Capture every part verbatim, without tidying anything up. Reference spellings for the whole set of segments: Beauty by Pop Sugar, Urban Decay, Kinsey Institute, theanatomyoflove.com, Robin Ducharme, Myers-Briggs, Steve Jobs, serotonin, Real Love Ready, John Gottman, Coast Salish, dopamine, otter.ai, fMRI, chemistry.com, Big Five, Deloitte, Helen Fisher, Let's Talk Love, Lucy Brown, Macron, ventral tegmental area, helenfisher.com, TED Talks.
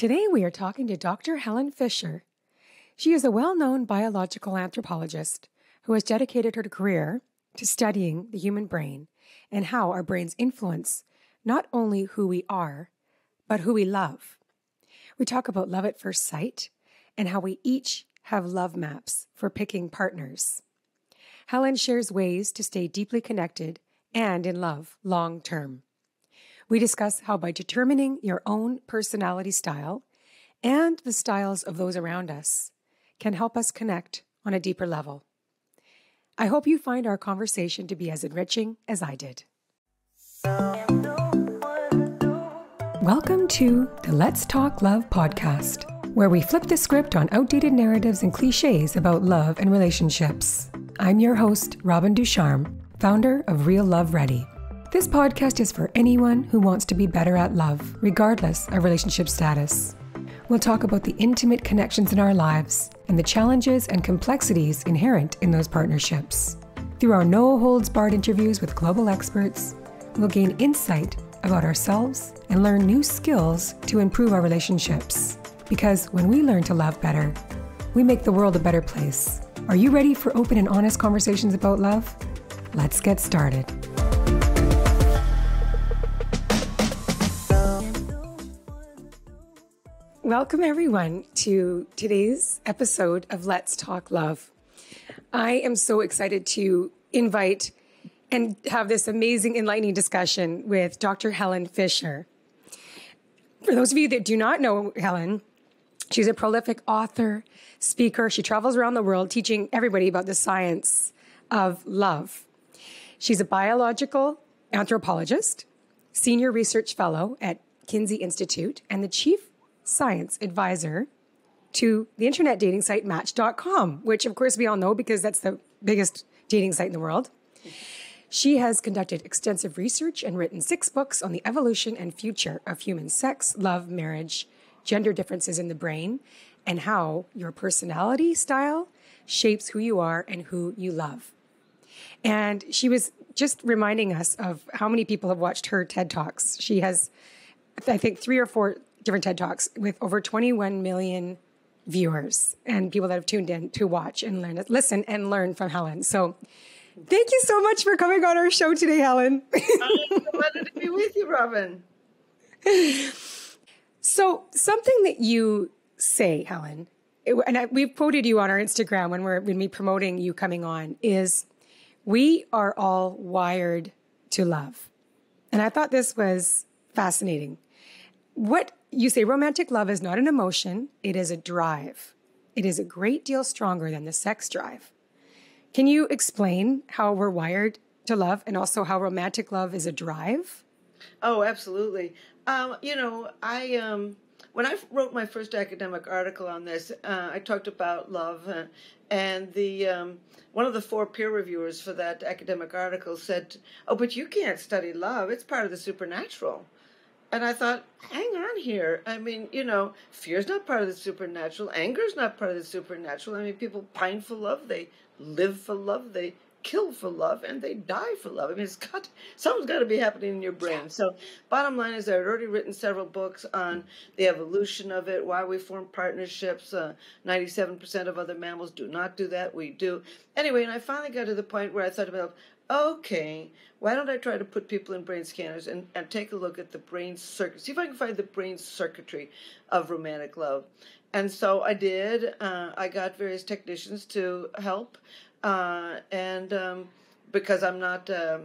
Today we are talking to Doctor Helen Fisher. She is a well-known biological anthropologist who has dedicated her career to studying the human brain and how our brains influence not only who we are, but who we love. We talk about love at first sight and how we each have love maps for picking partners. Helen shares ways to stay deeply connected and in love long term. We discuss how by determining your own personality style and the styles of those around us can help us connect on a deeper level. I hope you find our conversation to be as enriching as I did. Welcome to the Let's Talk Love podcast, where we flip the script on outdated narratives and cliches about love and relationships. I'm your host, Robin Ducharme, founder of Real Love Ready. This podcast is for anyone who wants to be better at love, regardless of relationship status. We'll talk about the intimate connections in our lives and the challenges and complexities inherent in those partnerships. Through our no-holds-barred interviews with global experts, we'll gain insight about ourselves and learn new skills to improve our relationships. Because when we learn to love better, we make the world a better place. Are you ready for open and honest conversations about love? Let's get started. Welcome, everyone, to today's episode of Let's Talk Love. I am so excited to invite and have this amazing, enlightening discussion with Doctor Helen Fisher. For those of you that do not know Helen, she's a prolific author, speaker. She travels around the world teaching everybody about the science of love. She's a biological anthropologist, senior research fellow at Kinsey Institute, and the chief science advisor to the internet dating site Match dot com, which of course we all know because that's the biggest dating site in the world. She has conducted extensive research and written six books on the evolution and future of human sex, love, marriage, gender differences in the brain, and how your personality style shapes who you are and who you love. And she was just reminding us of how many people have watched her TED Talks. She has, I think, three or four different TED Talks with over twenty-one million viewers and people that have tuned in to watch and learn, listen and learn from Helen. So thank you so much for coming on our show today, Helen. I'm delighted to be with you, Robin. So something that you say, Helen, it, and I, we've quoted you on our Instagram when we're when we promoting you coming on, is we are all wired to love. And I thought this was fascinating. What you say, romantic love is not an emotion, it is a drive. It is a great deal stronger than the sex drive. Can you explain how we're wired to love and also how romantic love is a drive? Oh, absolutely. Um, you know, I um, when I wrote my first academic article on this, uh, I talked about love, uh, and the um, one of the four peer reviewers for that academic article said, "Oh, but you can't study love. It's part of the supernatural." And I thought, hang on here. I mean, you know, fear's not part of the supernatural. Anger's not part of the supernatural. I mean, people pine for love. They live for love. They kill for love. And they die for love. I mean, it's got something's got to be happening in your brain. So bottom line is I had already written several books on the evolution of it, why we form partnerships. Uh, ninety-seven percent of other mammals do not do that. We do. Anyway, and I finally got to the point where I thought about, okay, why don't I try to put people in brain scanners and, and take a look at the brain circuit, see if I can find the brain circuitry of romantic love. And so I did. Uh, I got various technicians to help, uh, and um, because I'm not um,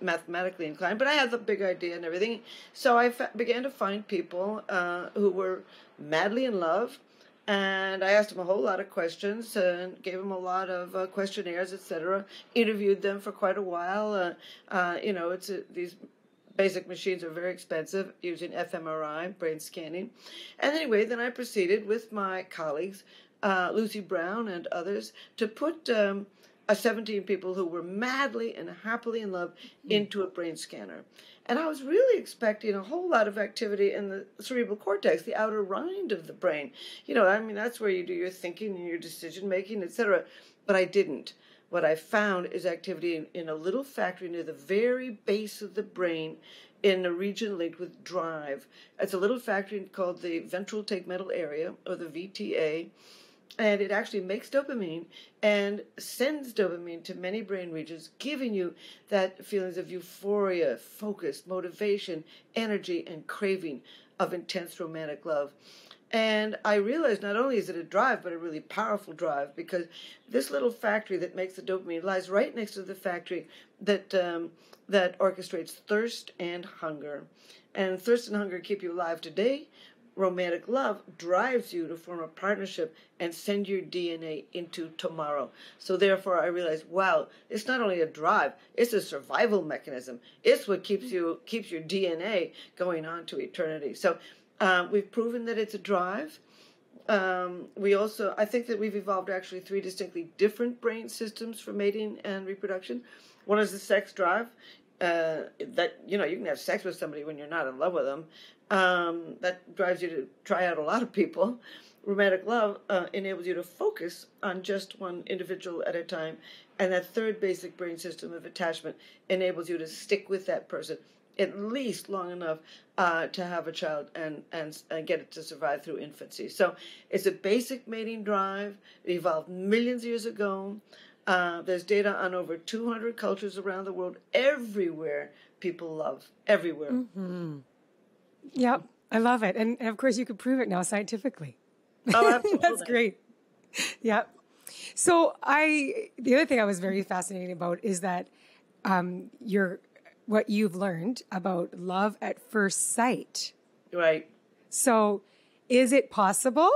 mathematically inclined, but I had the big idea and everything. So I fa- began to find people uh, who were madly in love. And I asked them a whole lot of questions and gave them a lot of uh, questionnaires, et cetera. Interviewed them for quite a while. Uh, uh, you know, it's a, these basic machines are very expensive, using fMRI, brain scanning. And anyway, then I proceeded with my colleagues, uh, Lucy Brown and others, to put um, uh, seventeen people who were madly and happily in love into a brain scanner. And I was really expecting a whole lot of activity in the cerebral cortex, the outer rind of the brain. You know, I mean, that's where you do your thinking and your decision-making, et cetera. But I didn't. What I found is activity in, in a little factory near the very base of the brain in a region linked with drive. It's a little factory called the ventral tegmental area, or the V T A, and it actually makes dopamine and sends dopamine to many brain regions, giving you that feelings of euphoria, focus, motivation, energy, and craving of intense romantic love. And I realized not only is it a drive, but a really powerful drive, because this little factory that makes the dopamine lies right next to the factory that um, that orchestrates thirst and hunger. And thirst and hunger keep you alive today. Romantic love drives you to form a partnership and send your D N A into tomorrow. So therefore, I realized, wow, it's not only a drive, it's a survival mechanism. It's what keeps you keeps your D N A going on to eternity. So Uh, we've proven that it's a drive. Um, we also, I think that we've evolved actually three distinctly different brain systems for mating and reproduction. One is the sex drive. Uh, that, you know, you can have sex with somebody when you're not in love with them. Um, that drives you to try out a lot of people. Romantic love uh, enables you to focus on just one individual at a time. And that third basic brain system of attachment enables you to stick with that person at least long enough uh, to have a child and, and, and get it to survive through infancy. So it's a basic mating drive. It evolved millions of years ago. Uh, there's data on over two hundred cultures around the world. Everywhere people love, everywhere. Mm-hmm. Yep, I love it. And, and of course you could prove it now scientifically. Oh, absolutely. That's great. Yeah. So I, the other thing I was very fascinated about is that um, your what you've learned about love at first sight. Right. So is it possible?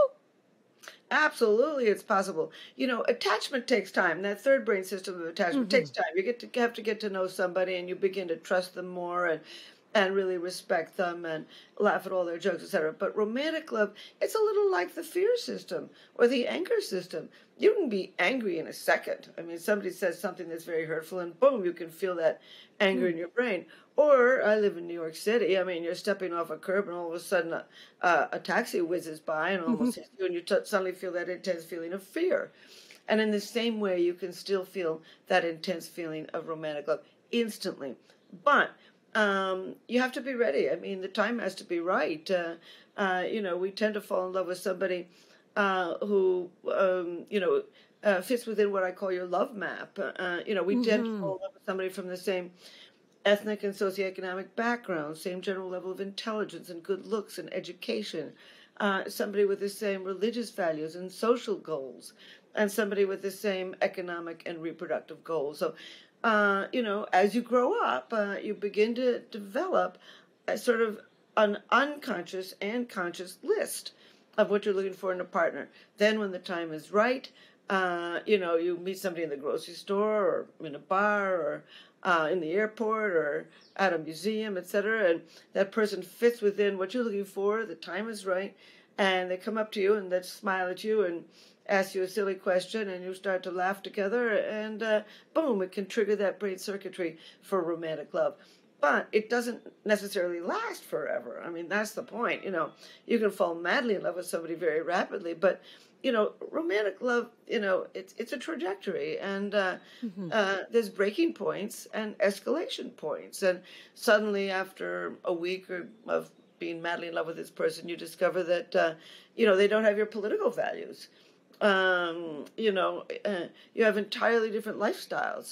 Absolutely, it's possible. You know, attachment takes time. That third brain system of attachment mm-hmm. takes time. You get to have to get to know somebody, and you begin to trust them more and and really respect them and laugh at all their jokes, et cetera. But romantic love, it's a little like the fear system or the anger system. You can be angry in a second. I mean, somebody says something that's very hurtful, and boom, you can feel that anger mm. in your brain. Or I live in New York City. I mean, you're stepping off a curb, and all of a sudden a, a, a taxi whizzes by and almost mm-hmm. hits you, and you t suddenly feel that intense feeling of fear. And in the same way, you can still feel that intense feeling of romantic love instantly. But Um, you have to be ready. I mean, the time has to be right. Uh, uh, you know, we tend to fall in love with somebody uh, who, um, you know, uh, fits within what I call your love map. Uh, you know, we mm-hmm. tend to fall in love with somebody from the same ethnic and socioeconomic background, same general level of intelligence and good looks and education, uh, somebody with the same religious values and social goals, and somebody with the same economic and reproductive goals. So, Uh, you know, as you grow up, uh, you begin to develop a sort of an unconscious and conscious list of what you're looking for in a partner. Then when the time is right, uh, you know, you meet somebody in the grocery store or in a bar or uh, in the airport or at a museum, et cetera. And that person fits within what you're looking for. The time is right. And they come up to you and they smile at you and ask you a silly question, and you start to laugh together, and uh, boom, it can trigger that brain circuitry for romantic love. But it doesn't necessarily last forever. I mean, that's the point. You know, you can fall madly in love with somebody very rapidly, but, you know, romantic love, you know, it's it's a trajectory, and uh, mm-hmm. uh, there's breaking points and escalation points, and suddenly after a week or of being madly in love with this person, you discover that, uh, you know, they don't have your political values. Um, you know, uh, you have entirely different lifestyles.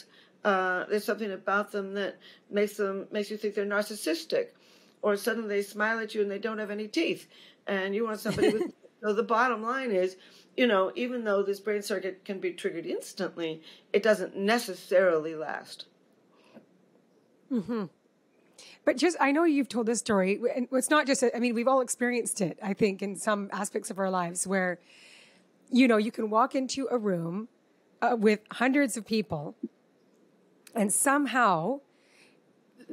Uh, there's something about them that makes them makes you think they're narcissistic, or suddenly they smile at you and they don't have any teeth, and you want somebody with. So the bottom line is, you know, even though this brain circuit can be triggered instantly, it doesn't necessarily last. Mm-hmm. But just, I know you've told this story, and it's not just. I mean, we've all experienced it. I think in some aspects of our lives where. You know, you can walk into a room uh, with hundreds of people, and somehow,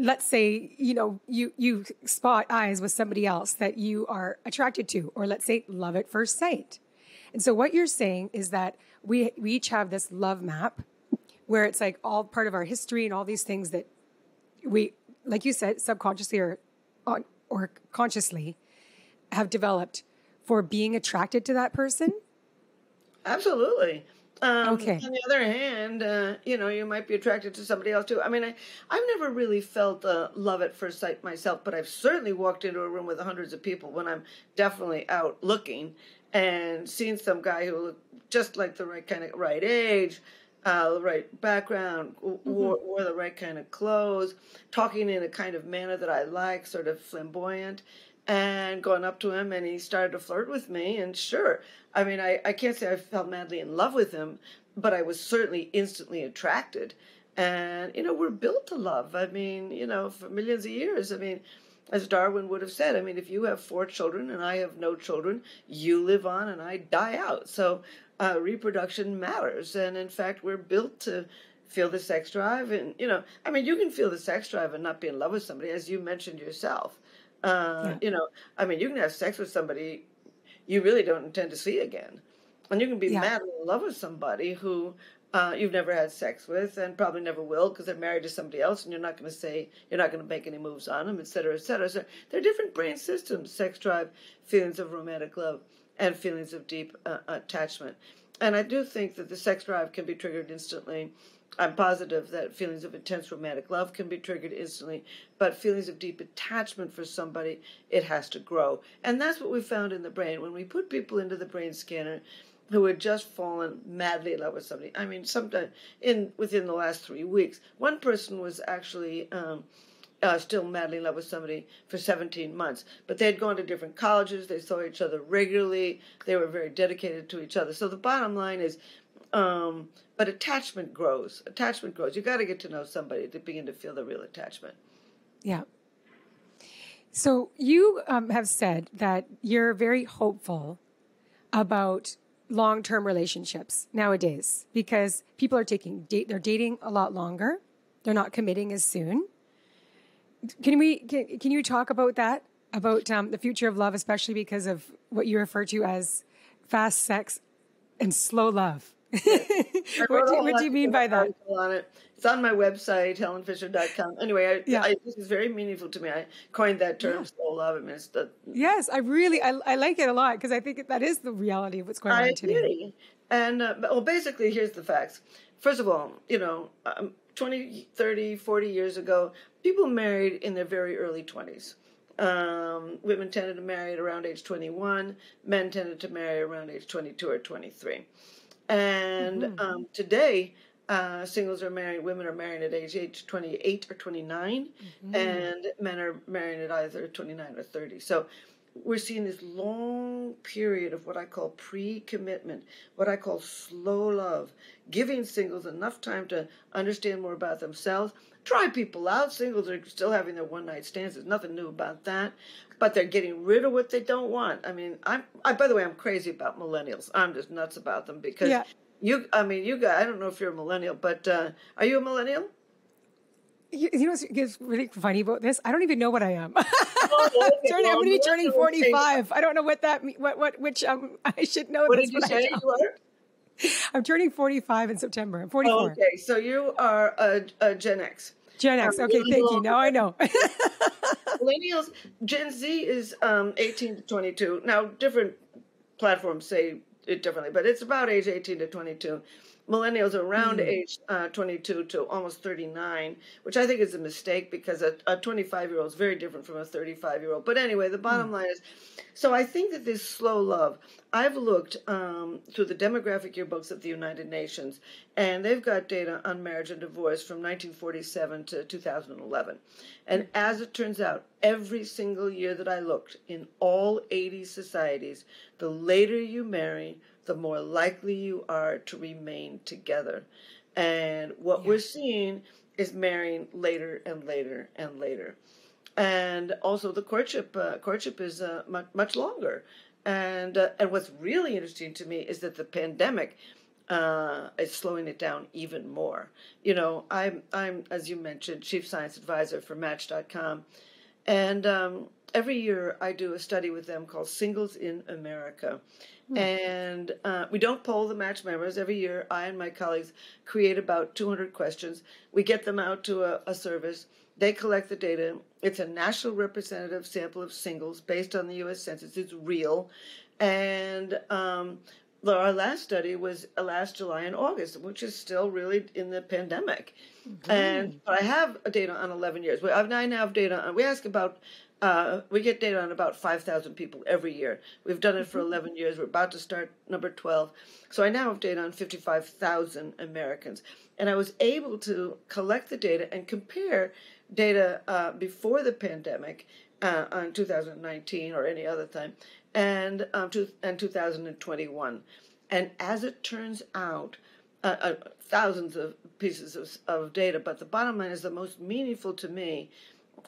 let's say, you know, you, you spot eyes with somebody else that you are attracted to, or let's say love at first sight. And so what you're saying is that we, we each have this love map where it's like all part of our history and all these things that we, like you said, subconsciously or, or consciously have developed for being attracted to that person. Absolutely. Um, okay. On the other hand, uh, you know, you might be attracted to somebody else too. I mean, I, I've never really felt uh, love at first sight myself, but I've certainly walked into a room with hundreds of people when I'm definitely out looking and seen some guy who looked just like the right kind of, right age, uh, the right background, mm-hmm. wore, wore the right kind of clothes, talking in a kind of manner that I like, sort of flamboyant. And going up to him, and he started to flirt with me. And sure, I mean, I, I can't say I fell madly in love with him, but I was certainly instantly attracted. And, you know, we're built to love. I mean, you know, for millions of years. I mean, as Darwin would have said, I mean, if you have four children and I have no children, you live on and I die out. So uh, reproduction matters. And, in fact, we're built to feel the sex drive. And, you know, I mean, you can feel the sex drive and not be in love with somebody, as you mentioned yourself. Uh, yeah. You know, I mean, you can have sex with somebody you really don't intend to see again. And you can be yeah. madly in love with somebody who uh, you've never had sex with and probably never will because they're married to somebody else and you're not going to say, you're not going to make any moves on them, et cetera, et cetera. So there are different brain systems, sex drive, feelings of romantic love, and feelings of deep uh, attachment. And I do think that the sex drive can be triggered instantly. I'm positive that feelings of intense romantic love can be triggered instantly, but feelings of deep attachment for somebody, it has to grow. And that's what we found in the brain. When we put people into the brain scanner who had just fallen madly in love with somebody, I mean, sometime in within the last three weeks, one person was actually um, uh, still madly in love with somebody for seventeen months. But they had gone to different colleges. They saw each other regularly. They were very dedicated to each other. So the bottom line is, Um, but attachment grows. Attachment grows. You got to get to know somebody to begin to feel the real attachment. Yeah. So you um, have said that you're very hopeful about long-term relationships nowadays because people are taking date. They're dating a lot longer. They're not committing as soon. Can we? Can, can you talk about that? About um, the future of love, especially because of what you refer to as fast sex and slow love. what do, what do you mean by that? On it. It's on my website, helen fisher dot com. Anyway, I, yeah. I, this is very meaningful to me. I coined that term, yeah. slow love. I mean, it's the, yes, I really, I, I like it a lot because I think that is the reality of what's going I on today. Agree. And, uh, well, basically, here's the facts. First of all, you know, um, twenty, thirty, forty years ago, people married in their very early twenties. Um, women tended to marry at around age twenty-one. Men tended to marry around age twenty-two or twenty-three. And mm-hmm. um, today, uh, singles are married, women are married at age, age twenty-eight or twenty-nine, mm-hmm. and men are married at either twenty-nine or thirty. So we're seeing this long period of what I call pre-commitment, what I call slow love, giving singles enough time to understand more about themselves. Try people out. Singles are still having their one-night stands. There's nothing new about that. But they're getting rid of what they don't want. I mean, I'm, I, by the way, I'm crazy about millennials. I'm just nuts about them because yeah. you, I mean, you guys, I don't know if you're a millennial, but uh, are you a millennial? You, you know what's really funny about this? I don't even know what I am. Oh, okay. turning, well, I'm going to be turning forty-five. I don't know what that means, what, what, which um, I should know. What did you say you are? I'm turning forty-five in September. I'm forty-four. Oh, okay, so you are a, a Gen X. Gen X. Um, okay, thank you. Now I know. Millennials, Gen Z is um, eighteen to twenty-two. Now, different platforms say it differently, but it's about age eighteen to twenty-two. Millennials are around mm. age uh, twenty-two to almost thirty-nine, which I think is a mistake because a twenty-five-year-old is very different from a thirty-five-year-old. But anyway, the bottom mm. line is, so I think that this slow love, I've looked um, through the demographic yearbooks of the United Nations, and they've got data on marriage and divorce from nineteen forty-seven to two thousand eleven. And as it turns out, every single year that I looked in all eighty societies, the later you marry, the more likely you are to remain together. And what yeah. we're seeing is marrying later and later and later. And also the courtship uh, courtship is uh, much, much longer. And uh, and what's really interesting to me is that the pandemic uh, is slowing it down even more. You know, I'm, I'm, as you mentioned, chief science advisor for Match dot com. And um, every year I do a study with them called Singles in America. And uh, we don't poll the Match members. Every year, I and my colleagues create about two hundred questions. We get them out to a, a service. They collect the data. It's a national representative sample of singles based on the U S Census. It's real. And um, our last study was last July and August, which is still really in the pandemic. Mm-hmm. And but I have data on eleven years. We, I now have data on, we ask about, uh, we get data on about five thousand people every year. We've done it for mm-hmm. eleven years. We're about to start number twelve. So I now have data on fifty-five thousand Americans. And I was able to collect the data and compare data uh, before the pandemic uh, on two thousand nineteen or any other time, and um, to, and two thousand twenty-one. And as it turns out, uh, uh, thousands of pieces of, of data, but the bottom line is the most meaningful to me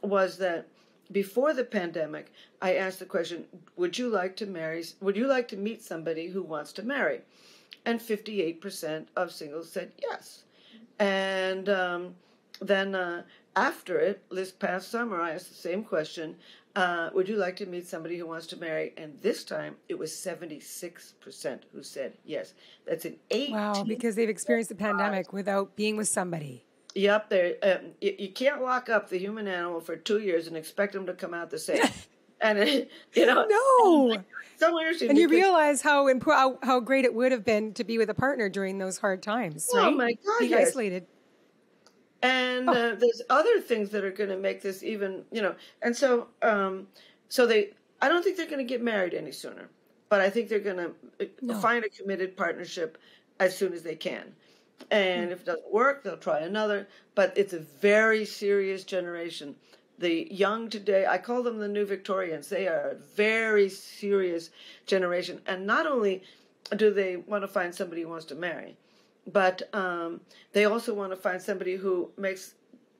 was that before the pandemic, I asked the question, would you like to marry, would you like to meet somebody who wants to marry? And fifty-eight percent of singles said yes. And um, then uh, after it, this past summer, I asked the same question, Uh, would you like to meet somebody who wants to marry? And this time, it was seventy-six percent who said yes. That's an eighteen percent. Wow, because they've experienced the pandemic without being with somebody. Yep. Um, you, you can't lock up the human animal for two years and expect them to come out the same. And it, you know, no. So interesting. And you realize how, imp how how great it would have been to be with a partner during those hard times, oh, right? Oh, my God, Being yes. isolated. And uh, there's other things that are going to make this even, you know, and so, um, so they, I don't think they're going to get married any sooner, but I think they're going to no. find a committed partnership as soon as they can. And mm-hmm. if it doesn't work, they'll try another, but it's a very serious generation. The young today, I call them the new Victorians. They are a very serious generation. And not only do they want to find somebody who wants to marry, but um, they also want to find somebody who makes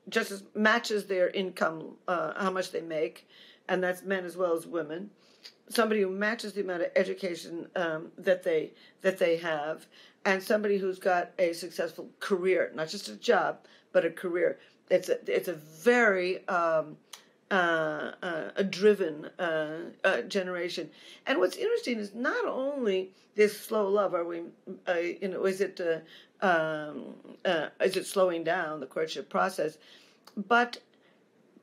just as matches their income, uh, how much they make, and that's men as well as women. Somebody who matches the amount of education um, that they that they have, and somebody who's got a successful career, not just a job, but a career. It's a, it's a very um, uh, uh, a driven uh, uh, generation. And what's interesting is not only this slow love, are we, uh, you know, is it, uh, um, uh, is it slowing down the courtship process? But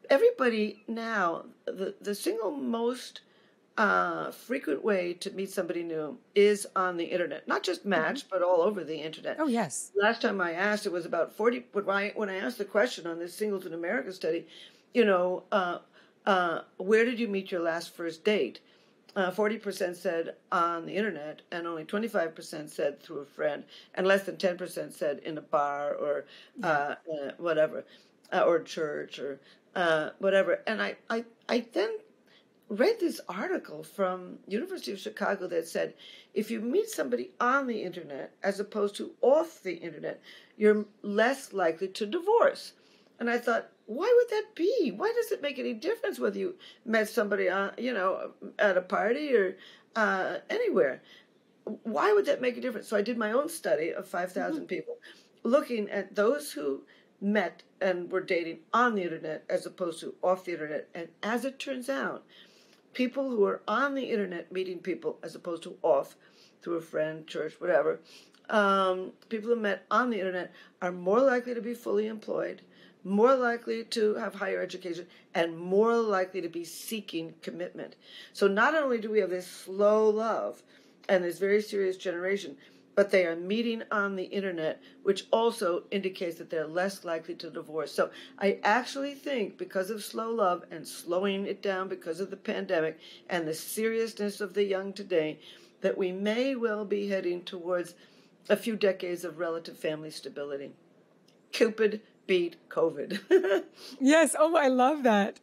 everybody now, the, the single most uh, frequent way to meet somebody new is on the internet. Not just Match, mm-hmm. but all over the internet. Oh, yes. Last time I asked, it was about forty, when I, when I asked the question on this Singles in America study, you know, uh, uh, where did you meet your last first date? Uh, forty percent said on the internet, and only twenty-five percent said through a friend, and less than ten percent said in a bar or uh, yeah. uh, whatever, uh, or church or uh, whatever. And I, I, I then read this article from University of Chicago that said, if you meet somebody on the internet as opposed to off the internet, you're less likely to divorce. And I thought, why would that be? Why does it make any difference whether you met somebody, on, you know, at a party or uh, anywhere? Why would that make a difference? So I did my own study of five thousand mm-hmm. people, looking at those who met and were dating on the internet as opposed to off the internet. And as it turns out, people who are on the internet meeting people as opposed to off, through a friend, church, whatever, um, people who met on the internet are more likely to be fully employed, more likely to have higher education, and more likely to be seeking commitment. So not only do we have this slow love and this very serious generation, but they are meeting on the internet, which also indicates that they're less likely to divorce. So I actually think because of slow love and slowing it down because of the pandemic and the seriousness of the young today, that we may well be heading towards a few decades of relative family stability. Cupid beat COVID. Yes. Oh, I love that.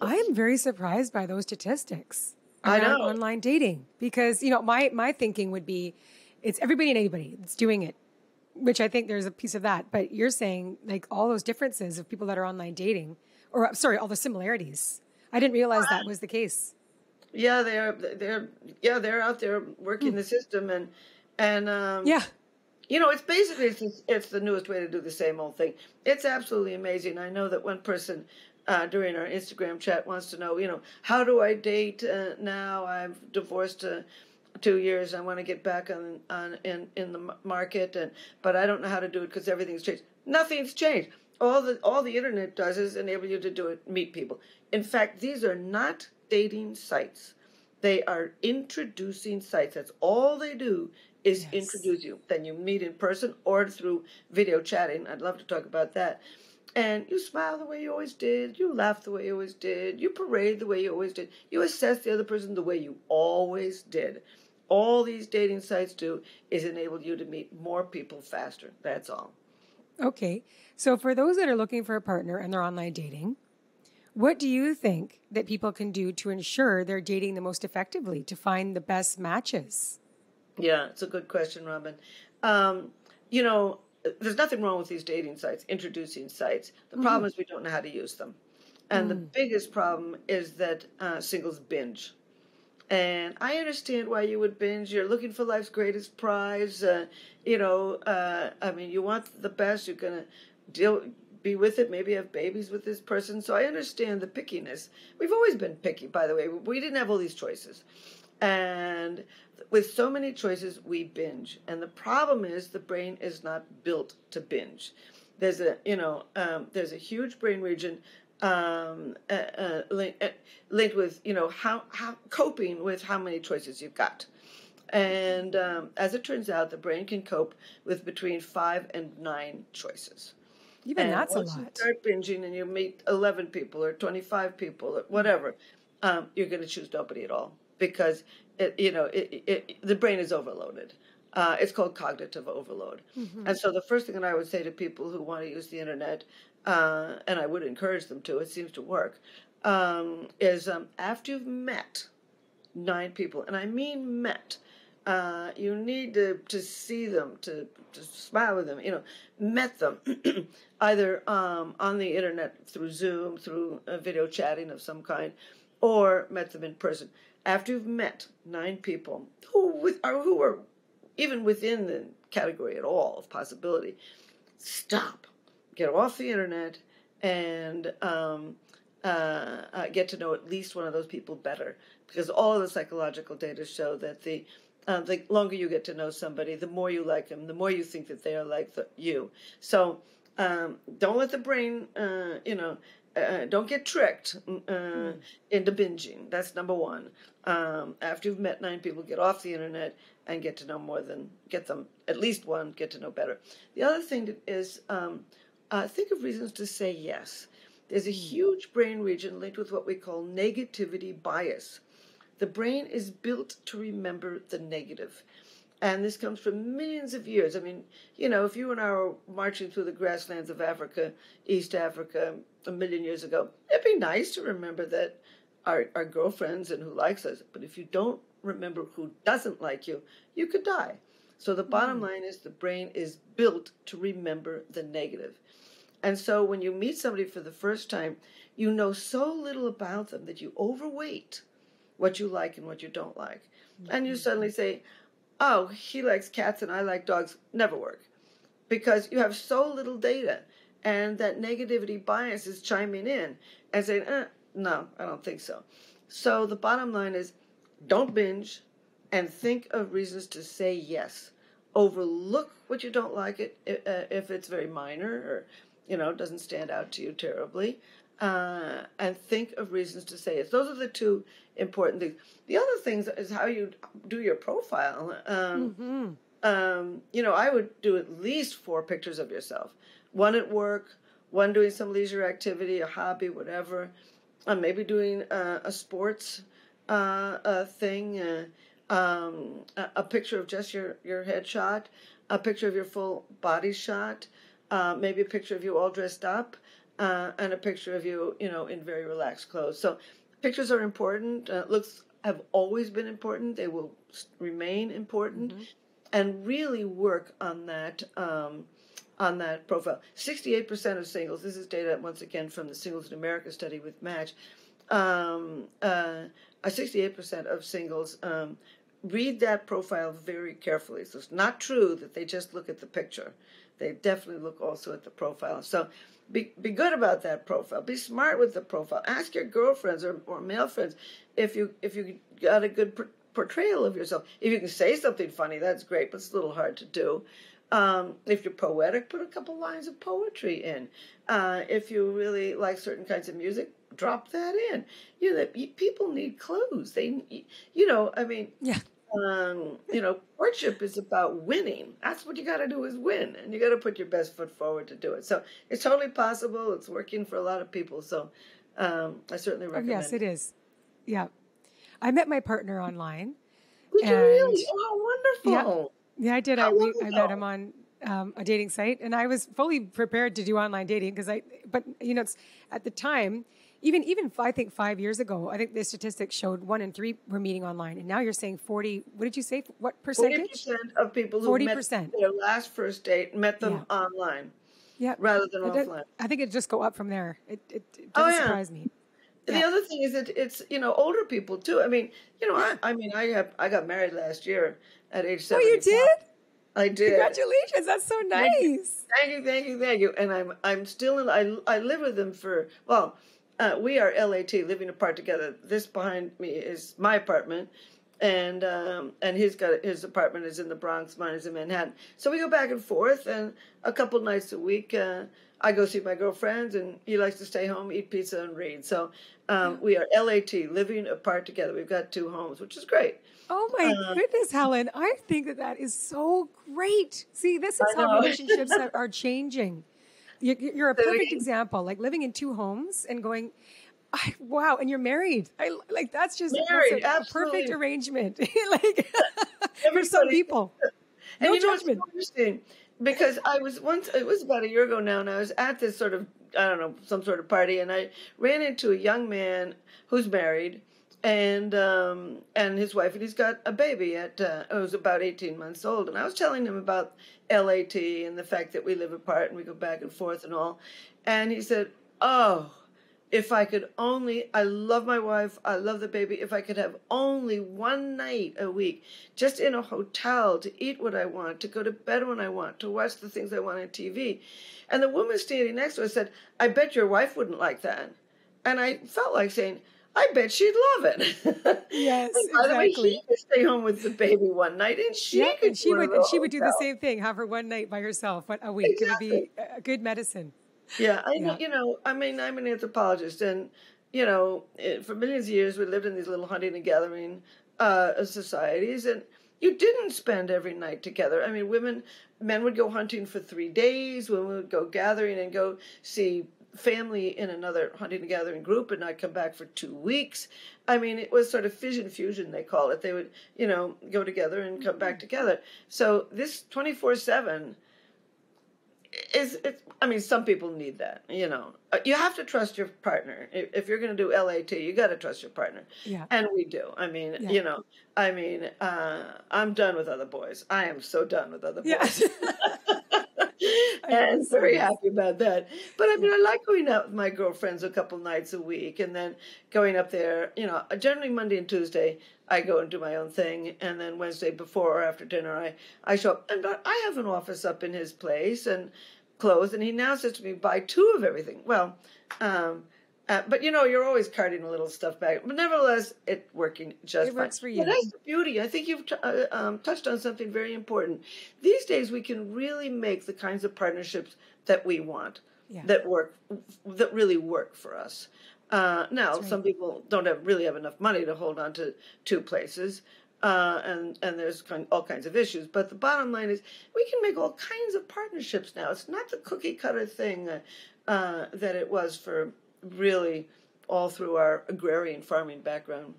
I am very surprised by those statistics. I know. Online dating, because, you know, my, my thinking would be it's everybody and anybody that's doing it, which I think there's a piece of that. But you're saying like all those differences of people that are online dating, or sorry, all the similarities. I didn't realize that was the case. Yeah, they're, they're, yeah, they're out there working mm. the system and, and, um, yeah. You know, it's basically, it's, it's the newest way to do the same old thing. It's absolutely amazing. I know that one person uh, during our Instagram chat wants to know, you know, how do I date uh, now? I've divorced uh, two years. I want to get back on, on in, in the market, and but I don't know how to do it because everything's changed. Nothing's changed. All the, all the internet does is enable you to do it, meet people. In fact, these are not dating sites. They are introducing sites. That's all they do is yes. introduce you. Then you meet in person or through video chatting. I'd love to talk about that. And you smile the way you always did. You laugh the way you always did. You parade the way you always did. You assess the other person the way you always did. All these dating sites do is enable you to meet more people faster. That's all. Okay. So for those that are looking for a partner and they're online dating, what do you think that people can do to ensure they're dating the most effectively to find the best matches? Yeah, it's a good question, Robin. Um, you know, there's nothing wrong with these dating sites, introducing sites. The mm. problem is we don't know how to use them. And mm. the biggest problem is that uh, singles binge. And I understand why you would binge. You're looking for life's greatest prize. Uh, you know, uh, I mean, you want the best. You're going to deal, be with it, maybe have babies with this person. So I understand the pickiness. We've always been picky, by the way. We didn't have all these choices. And with so many choices, we binge. And the problem is the brain is not built to binge. There's a, you know, um, there's a huge brain region Um, uh, uh, link, uh, linked with, you know, how, how coping with how many choices you've got. And um, as it turns out, the brain can cope with between five and nine choices. Even and that's a lot. You start binging and you meet eleven people or twenty-five people or whatever, um, you're going to choose nobody at all because, it, you know, it, it, the brain is overloaded. Uh, it's called cognitive overload. Mm-hmm. And so the first thing that I would say to people who want to use the internet, Uh, and I would encourage them to, it seems to work, um, is um, after you've met nine people, and I mean met, uh, you need to, to see them, to, to smile with them, you know, met them, either um, on the internet through Zoom, through uh, video chatting of some kind, or met them in person. After you've met nine people who, with, are, who are even within the category at all of possibility, stop. Get off the internet and um, uh, uh, get to know at least one of those people better, because all of the psychological data show that the uh, the longer you get to know somebody, the more you like them, the more you think that they are like the, you. So um, don't let the brain, uh, you know, uh, don't get tricked uh, mm. into binging. That's number one. Um, after you've met nine people, get off the internet and get to know more than get them at least one. Get to know better. The other thing is. Um, Uh, think of reasons to say yes. There's a huge brain region linked with what we call negativity bias. The brain is built to remember the negative. And this comes from millions of years. I mean, you know, if you and I were marching through the grasslands of Africa, East Africa, a million years ago, it'd be nice to remember that our, our girlfriends and who likes us. But if you don't remember who doesn't like you, you could die. So the bottom line is the brain is built to remember the negative. And so when you meet somebody for the first time, you know so little about them that you overweight what you like and what you don't like. Mm-hmm. And you suddenly say, oh, he likes cats and I like dogs. Never work. Because you have so little data. And that negativity bias is chiming in and saying, eh, no, I don't think so. So the bottom line is don't binge and think of reasons to say yes. Overlook what you don't like it if it's very minor or, you know, doesn't stand out to you terribly. Uh, and think of reasons to say yes. Those are the two important things. The other things is how you do your profile. Um, mm-hmm. um, you know, I would do at least four pictures of yourself. One at work, one doing some leisure activity, a hobby, whatever. Uh, maybe doing uh, a sports uh, uh, thing, uh, um, a, a picture of just your, your head shot, a picture of your full body shot, Uh, maybe a picture of you all dressed up, uh, and a picture of you, you know, in very relaxed clothes. So pictures are important. Uh, looks have always been important. They will remain important, mm-hmm. and really work on that um, on that profile. sixty-eight percent of singles. This is data once again from the Singles in America study with Match. Um, uh, sixty-eight percent of singles um, read that profile very carefully. So it's not true that they just look at the picture. They definitely look also at the profile. So be be good about that profile. Be smart with the profile. Ask your girlfriends or, or male friends if you if you got a good por portrayal of yourself. If you can say something funny, that's great, but it's a little hard to do. Um, if you're poetic, put a couple lines of poetry in. Uh, if you really like certain kinds of music, drop that in. You know, people need clues. They, you know, I mean... Yeah. Um, you know, courtship is about winning. That's what you got to do is win, and you got to put your best foot forward to do it. So it's totally possible. It's working for a lot of people. So um, I certainly recommend. Oh, yes, it is. Yeah, I met my partner online. Did you really? Oh, wonderful! Yeah, yeah I did. I, we, I met him on um, a dating site, and I was fully prepared to do online dating because I. But you know, it's, at the time. Even even I think five years ago, I think the statistics showed one in three were meeting online, and now you're saying forty. What did you say? What percentage? forty percent of people who forty percent. Met their last first date met them yeah. online, yeah, rather than it offline. Did, I think it just go up from there. It it, it doesn't oh, yeah. surprise me. Yeah. The other thing is that it's you know older people too. I mean you know I, I mean I have I got married last year at age seventy-five. Oh, you did. I did. Congratulations! That's so nice. Thank you, thank you, thank you, thank you. And I'm I'm still in. I I live with them for well. Uh, we are L A T, living apart together. This behind me is my apartment, and um, and he's got his apartment is in the Bronx, mine is in Manhattan. So we go back and forth, and a couple nights a week, uh, I go see my girlfriends, and he likes to stay home, eat pizza, and read. So um, we are L A T, living apart together. We've got two homes, which is great. Oh my um, goodness, Helen! I think that that is so great. See, this is how relationships are changing. You're a perfect example, like living in two homes and going, I, wow, and you're married. I, like, that's just married, that's a, a perfect arrangement. Like, for some people. And no you judgment. Know what's so interesting? Because I was once, it was about a year ago now, and I was at this sort of, I don't know, some sort of party, and I ran into a young man who's married, and um, and his wife, and he's got a baby at, uh, it was about eighteen months old, and I was telling him about L A T and the fact that we live apart and we go back and forth and all, and he said, oh, if I could only, I love my wife, I love the baby, if I could have only one night a week, just in a hotel to eat what I want, to go to bed when I want, to watch the things I want on T V. And the woman standing next to us said, I bet your wife wouldn't like that. And I felt like saying, I bet she'd love it. Yes, and by exactly. the way, she could stay home with the baby one night, and she yeah, could. And she would. She would do the same thing. Have her one night by herself, but a week. Exactly. It would be a good medicine. Yeah, I yeah. you know, I mean, I'm an anthropologist, and you know, for millions of years we lived in these little hunting and gathering uh, societies, and you didn't spend every night together. I mean, women, men would go hunting for three days. Women would go gathering and go see family in another hunting and gathering group and not come back for two weeks. I mean, it was sort of fission fusion, they call it. They would, you know, go together and come mm-hmm. back together. So this twenty-four seven is, it's, I mean, some people need that, you know. You have to trust your partner. If you're going to do L A T, you got to trust your partner. Yeah. And we do. I mean, yeah. you know, I mean, uh, I'm done with other boys. I am so done with other boys. Yeah. And very happy about that. But I mean, I like going out with my girlfriends a couple nights a week, and then going up there. You know, generally Monday and Tuesday I go and do my own thing, and then Wednesday before or after dinner I I show up. And I have an office up in his place and clothes, and he now says to me, "Buy two of everything." Well, um, uh, but you know, you're always carting a little stuff back. But nevertheless, it's working just fine. It works for you. But that's the beauty. I think you've t uh, um, touched on something very important. These days, we can really make the kinds of partnerships that we want, yeah. that work, that really work for us. Uh, now, right. some people don't have, really have enough money to hold on to two places, uh, and and there's kind, all kinds of issues. But the bottom line is, we can make all kinds of partnerships now. It's not the cookie cutter thing uh, uh, that it was for. Really all through our agrarian farming background.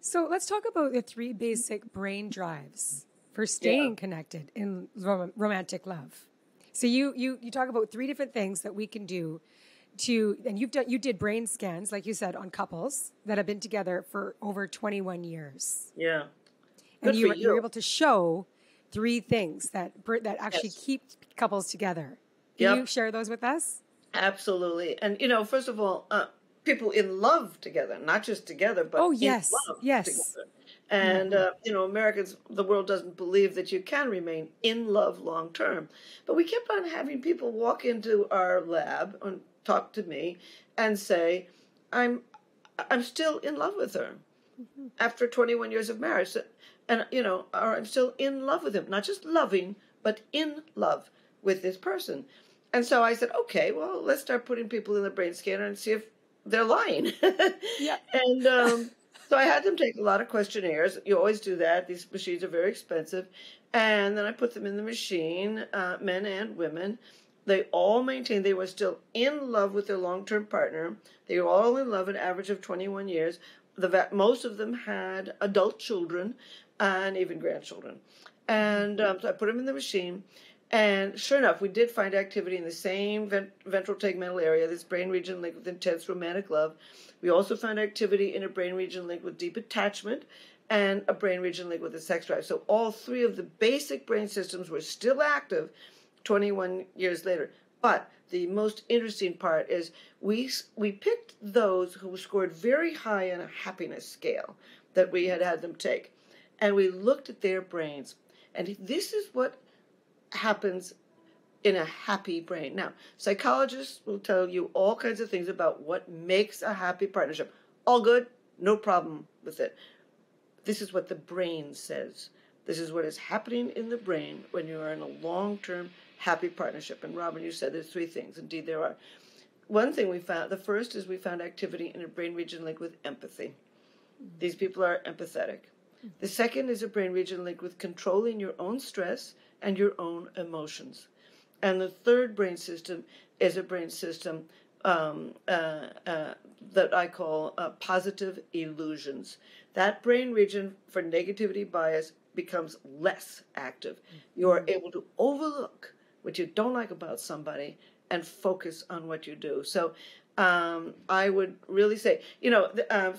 So let's talk about the three basic brain drives for staying yeah. connected in rom romantic love. So you, you, you talk about three different things that we can do to, and you've done, you did brain scans, like you said, on couples that have been together for over twenty-one years. Yeah. And you, you. you were able to show three things that, that actually yes. keep couples together. Can yep. you share those with us? Absolutely. And, you know, first of all, uh, people in love together, not just together, but oh, yes. in love yes. together. And, mm-hmm. uh, you know, Americans, the world doesn't believe that you can remain in love long term. But we kept on having people walk into our lab and talk to me and say, I'm, I'm still in love with her mm-hmm. after twenty-one years of marriage. And, you know, or I'm still in love with him, not just loving, but in love with this person. And so I said, okay, well, let's start putting people in the brain scanner and see if they're lying. yeah. And um, So I had them take a lot of questionnaires. You always do that. These machines are very expensive. And then I put them in the machine, uh, men and women. They all maintained they were still in love with their long-term partner. They were all in love an average of twenty-one years. The most of them had adult children and even grandchildren. And um, so I put them in the machine. And sure enough, we did find activity in the same vent ventral tegmental area, this brain region linked with intense romantic love. We also found activity in a brain region linked with deep attachment and a brain region linked with the sex drive. So all three of the basic brain systems were still active twenty-one years later. But the most interesting part is we, we picked those who scored very high on a happiness scale that we had had them take. And we looked at their brains. And this is what happens in a happy brain. Now, psychologists will tell you all kinds of things about what makes a happy partnership. All good, no problem with it. This is what the brain says. This is what is happening in the brain when you are in a long-term happy partnership. And Robin, you said there's three things. Indeed, there are. One thing we found, the first is we found activity in a brain region linked with empathy. These people are empathetic. The second is a brain region linked with controlling your own stress and your own emotions. And the third brain system is a brain system um, uh, uh, that I call uh, positive illusions. That brain region for negativity bias becomes less active. You are able to overlook what you don't like about somebody and focus on what you do. So um, I would really say, you know, uh,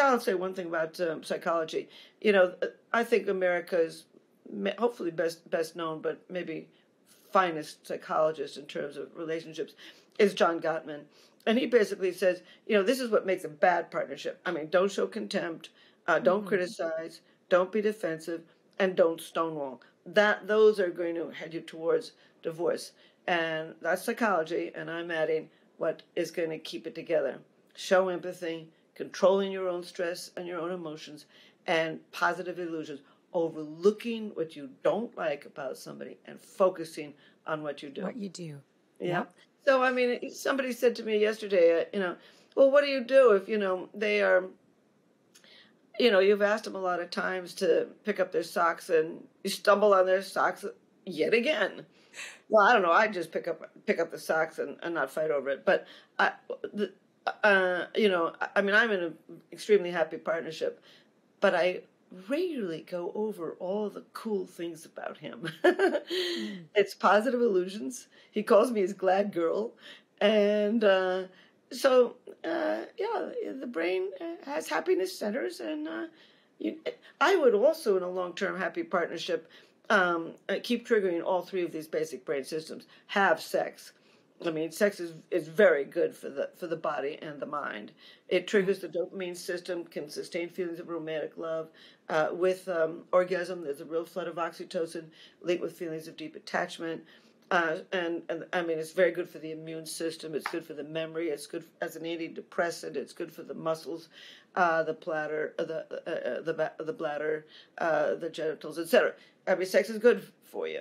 I'll say one thing about um, psychology. You know, I think America's hopefully best best known, but maybe finest psychologist in terms of relationships is John Gottman. And he basically says, you know, this is what makes a bad partnership. I mean, don't show contempt, uh, don't mm-hmm. criticize, don't be defensive, and don't stonewall. That Those are going to head you towards divorce. And that's psychology, and I'm adding what is going to keep it together. Show empathy, controlling your own stress and your own emotions, and positive illusions. Overlooking what you don't like about somebody and focusing on what you do. What you do. Yeah. Yep. So, I mean, somebody said to me yesterday, uh, you know, well, what do you do if, you know, they are, you know, you've asked them a lot of times to pick up their socks and you stumble on their socks yet again. Well, I don't know. I just pick up, pick up the socks and, and not fight over it. But, I, the, uh, you know, I mean, I'm in an extremely happy partnership, but I rarely go over all the cool things about him. It's positive illusions. He calls me his glad girl. And uh, so, uh, yeah, the brain has happiness centers. And uh, you, I would also, in a long-term happy partnership, um, keep triggering all three of these basic brain systems. Have sex. I mean, sex is, is very good for the for the body and the mind. It triggers the dopamine system, can sustain feelings of romantic love. Uh, with um, orgasm, there's a real flood of oxytocin linked with feelings of deep attachment. Uh, and, and, I mean, it's very good for the immune system. It's good for the memory. It's good as an antidepressant. It's good for the muscles, uh, the bladder, the, uh, the, the, bladder uh, the genitals, et cetera. I mean, sex is good for you.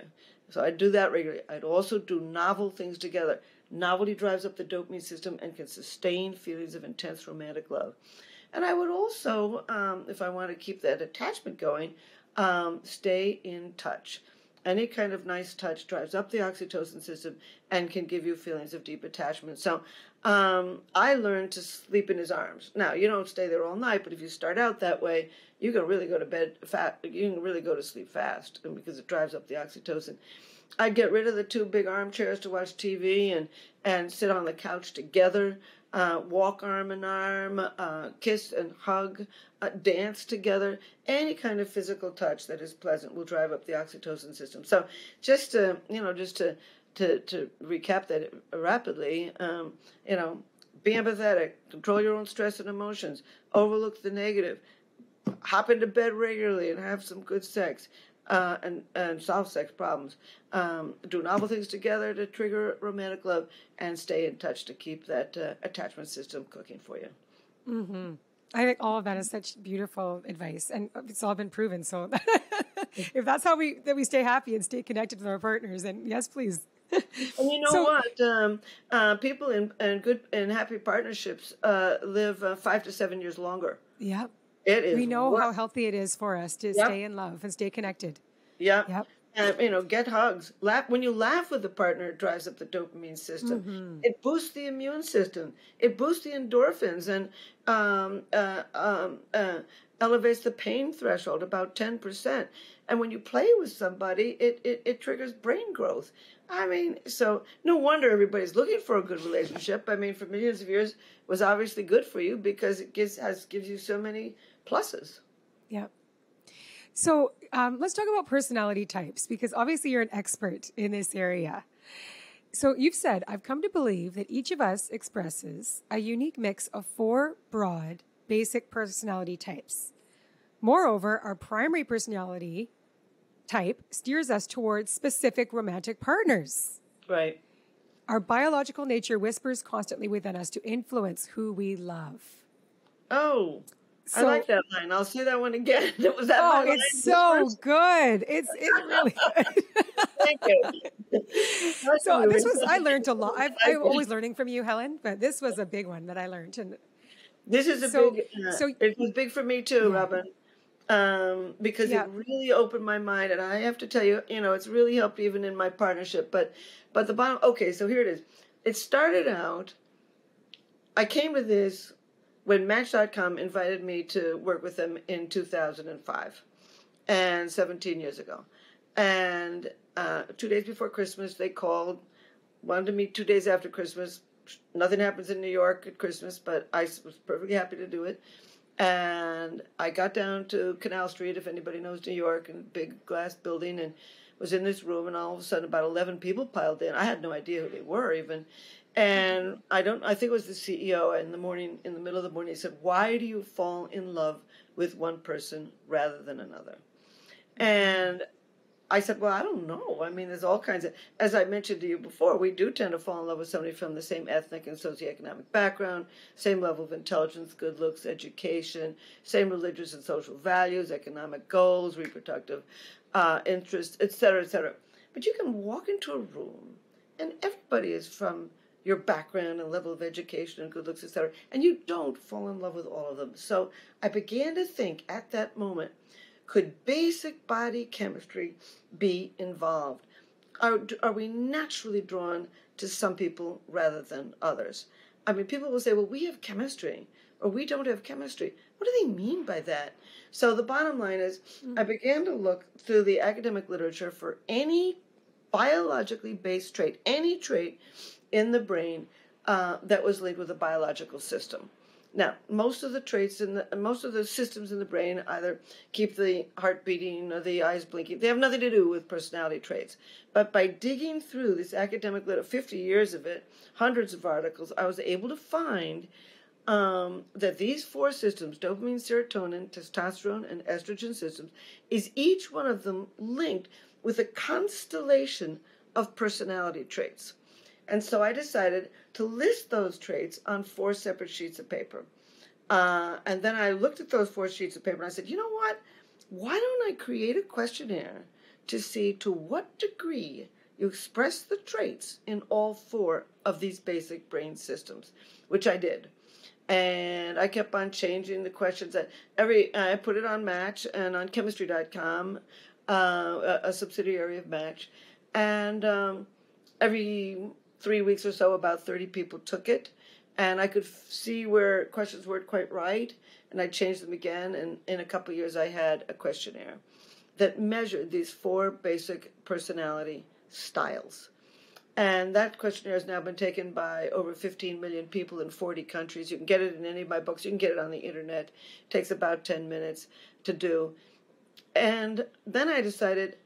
So I do that regularly. I'd also do novel things together. Novelty drives up the dopamine system and can sustain feelings of intense romantic love. And I would also, um, if I want to keep that attachment going, um, stay in touch. Any kind of nice touch drives up the oxytocin system and can give you feelings of deep attachment. So um, I learned to sleep in his arms. Now, you don't stay there all night, but if you start out that way, you can really go to bed fast. You can really go to sleep fast because it drives up the oxytocin. I'd get rid of the two big armchairs to watch T V and, and sit on the couch together, uh, walk arm in arm, uh, kiss and hug, uh, dance together. Any kind of physical touch that is pleasant will drive up the oxytocin system. So just to, you know, just to, to, to recap that rapidly, um, you know, be empathetic, control your own stress and emotions, overlook the negative, hop into bed regularly and have some good sex. Uh, and, and solve sex problems. Um, do novel things together to trigger romantic love and stay in touch to keep that uh, attachment system cooking for you. Mm-hmm. I think all of that is such beautiful advice and it's all been proven. So if that's how we, that we stay happy and stay connected with our partners, then yes, please. And you know so, what? Um, uh, people in, in good and happy partnerships uh, live uh, five to seven years longer. Yeah. It is. We know what, how healthy it is for us to yep. stay in love and stay connected. Yeah. Yep. And, you know, get hugs. Laugh. When you laugh with a partner, it drives up the dopamine system. Mm-hmm. It boosts the immune system. It boosts the endorphins and um, uh, um, uh, elevates the pain threshold about ten percent. And when you play with somebody, it, it, it triggers brain growth. I mean, so no wonder everybody's looking for a good relationship. I mean, for millions of years, it was obviously good for you because it gives, has, gives you so many pluses. Yeah. So um, let's talk about personality types, because obviously you're an expert in this area. So you've said, I've come to believe that each of us expresses a unique mix of four broad basic personality types. Moreover, our primary personality type steers us towards specific romantic partners. Right. Our biological nature whispers constantly within us to influence who we love. Oh, so, I like that line. I'll say that one again. Was that oh, it's so good. It's it's really good. Thank you. So this was, I learned a lot. I've, I'm always learning from you, Helen, but this was a big one that I learned. And this is a so, big, uh, so, it was big for me too, yeah. Robin, um, because yeah. it really opened my mind. And I have to tell you, you know, it's really helped even in my partnership. But, but the bottom, okay, so here it is. It started out, I came to this when Match dot com invited me to work with them in two thousand five, and seventeen years ago. And uh, two days before Christmas, they called, wanted to meet two days after Christmas. Nothing happens in New York at Christmas, but I was perfectly happy to do it. And I got down to Canal Street, if anybody knows New York, and big glass building, and was in this room, and all of a sudden about eleven people piled in. I had no idea who they were even. And I don't, I think it was the C E O in the morning, in the middle of the morning, he said, why do you fall in love with one person rather than another? And I said, well, I don't know. I mean, there's all kinds of, as I mentioned to you before, we do tend to fall in love with somebody from the same ethnic and socioeconomic background, same level of intelligence, good looks, education, same religious and social values, economic goals, reproductive uh, interests, et cetera, et cetera. But you can walk into a room and everybody is from your background and level of education and good looks, et cetera, and you don't fall in love with all of them. So I began to think at that moment, could basic body chemistry be involved? Are, are we naturally drawn to some people rather than others? I mean, people will say, well, we have chemistry, or we don't have chemistry. What do they mean by that? So the bottom line is, I began to look through the academic literature for any biologically based trait, any trait in the brain uh, that was linked with a biological system. Now, most of the traits in the, most of the systems in the brain either keep the heart beating or the eyes blinking. They have nothing to do with personality traits. But by digging through this academic literature, fifty years of it, hundreds of articles, I was able to find um, that these four systems, dopamine, serotonin, testosterone, and estrogen systems, is each one of them linked with a constellation of personality traits. And so I decided to list those traits on four separate sheets of paper. Uh, and then I looked at those four sheets of paper and I said, you know what? Why don't I create a questionnaire to see to what degree you express the traits in all four of these basic brain systems, which I did. And I kept on changing the questions. Every I put it on Match and on chemistry dot com, uh, a subsidiary of Match. And um, every three weeks or so, about thirty people took it, and I could see where questions weren't quite right, and I changed them again, and in a couple of years I had a questionnaire that measured these four basic personality styles. And that questionnaire has now been taken by over fifteen million people in forty countries. You can get it in any of my books. You can get it on the internet. It takes about ten minutes to do. And then I decided,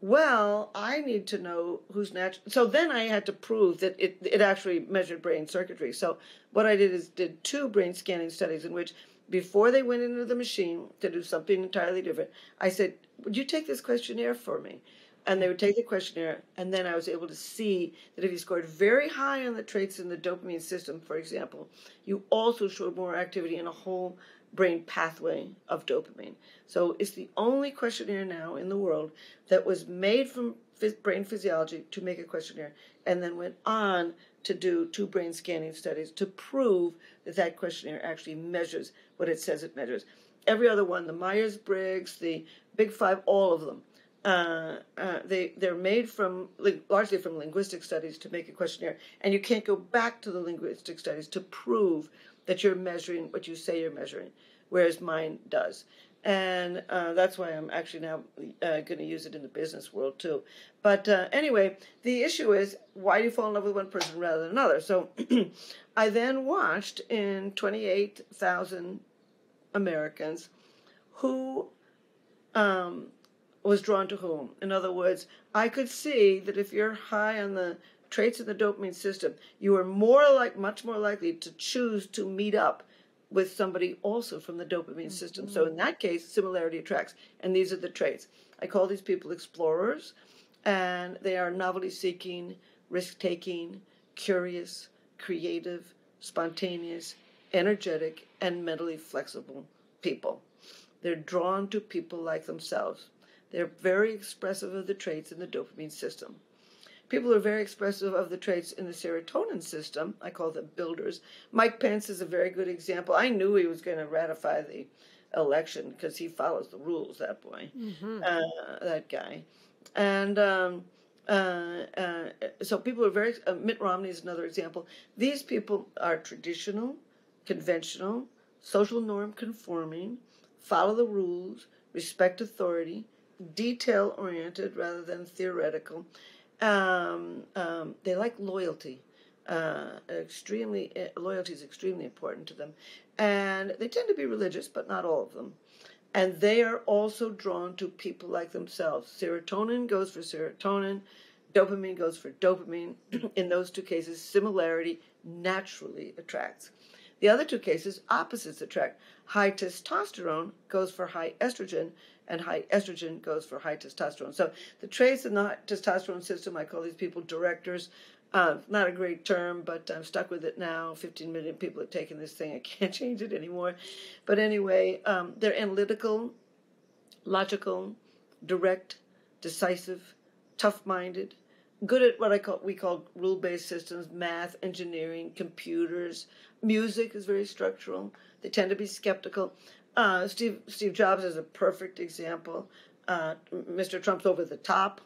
well, I need to know who's natural. So then I had to prove that it, it actually measured brain circuitry. So what I did is did two brain scanning studies in which before they went into the machine to do something entirely different, I said, would you take this questionnaire for me? And they would take the questionnaire, and then I was able to see that if you scored very high on the traits in the dopamine system, for example, you also showed more activity in a whole brain pathway of dopamine. So it's the only questionnaire now in the world that was made from phys- brain physiology to make a questionnaire and then went on to do two brain scanning studies to prove that that questionnaire actually measures what it says it measures. every other one, the Myers-Briggs, the Big Five, all of them. Uh, uh, they, they're made from largely from linguistic studies to make a questionnaire, and you can't go back to the linguistic studies to prove that you're measuring what you say you're measuring, whereas mine does. And uh, that's why I'm actually now uh, going to use it in the business world too. But uh, anyway, the issue is, why do you fall in love with one person rather than another? So I then watched in twenty-eight thousand Americans who um, was drawn to whom. In other words, I could see that if you're high on the traits in the dopamine system, you are more like, much more likely to choose to meet up with somebody also from the dopamine system. Mm-hmm. So in that case, similarity attracts. And these are the traits. I call these people explorers, and they are novelty-seeking, risk-taking, curious, creative, spontaneous, energetic, and mentally flexible people. They're drawn to people like themselves. They're very expressive of the traits in the dopamine system. People are very expressive of the traits in the serotonin system. I call them builders. Mike Pence is a very good example. I knew he was going to ratify the election because he follows the rules, that boy, mm-hmm. uh, that guy. And um, uh, uh, so people are very, uh, Mitt Romney is another example. These people are traditional, conventional, social norm conforming, follow the rules, respect authority, detail oriented rather than theoretical. Um, um, they like loyalty. Uh, extremely uh, loyalty is extremely important to them, and they tend to be religious, but not all of them. And they are also drawn to people like themselves. Serotonin goes for serotonin, dopamine goes for dopamine. In those two cases, similarity naturally attracts. The other two cases, opposites attract. High testosterone goes for high estrogen, and high estrogen goes for high testosterone. So the traits in the testosterone system, I call these people directors. Uh, not a great term, but I'm stuck with it now. fifteen million people have taken this thing. I can't change it anymore. But anyway, um, they're analytical, logical, direct, decisive, tough-minded, good at what I call we call rule-based systems, math, engineering, computers. Music is very structural. They tend to be skeptical. Uh, Steve Steve Jobs is a perfect example. Uh, Mister Trump's over the top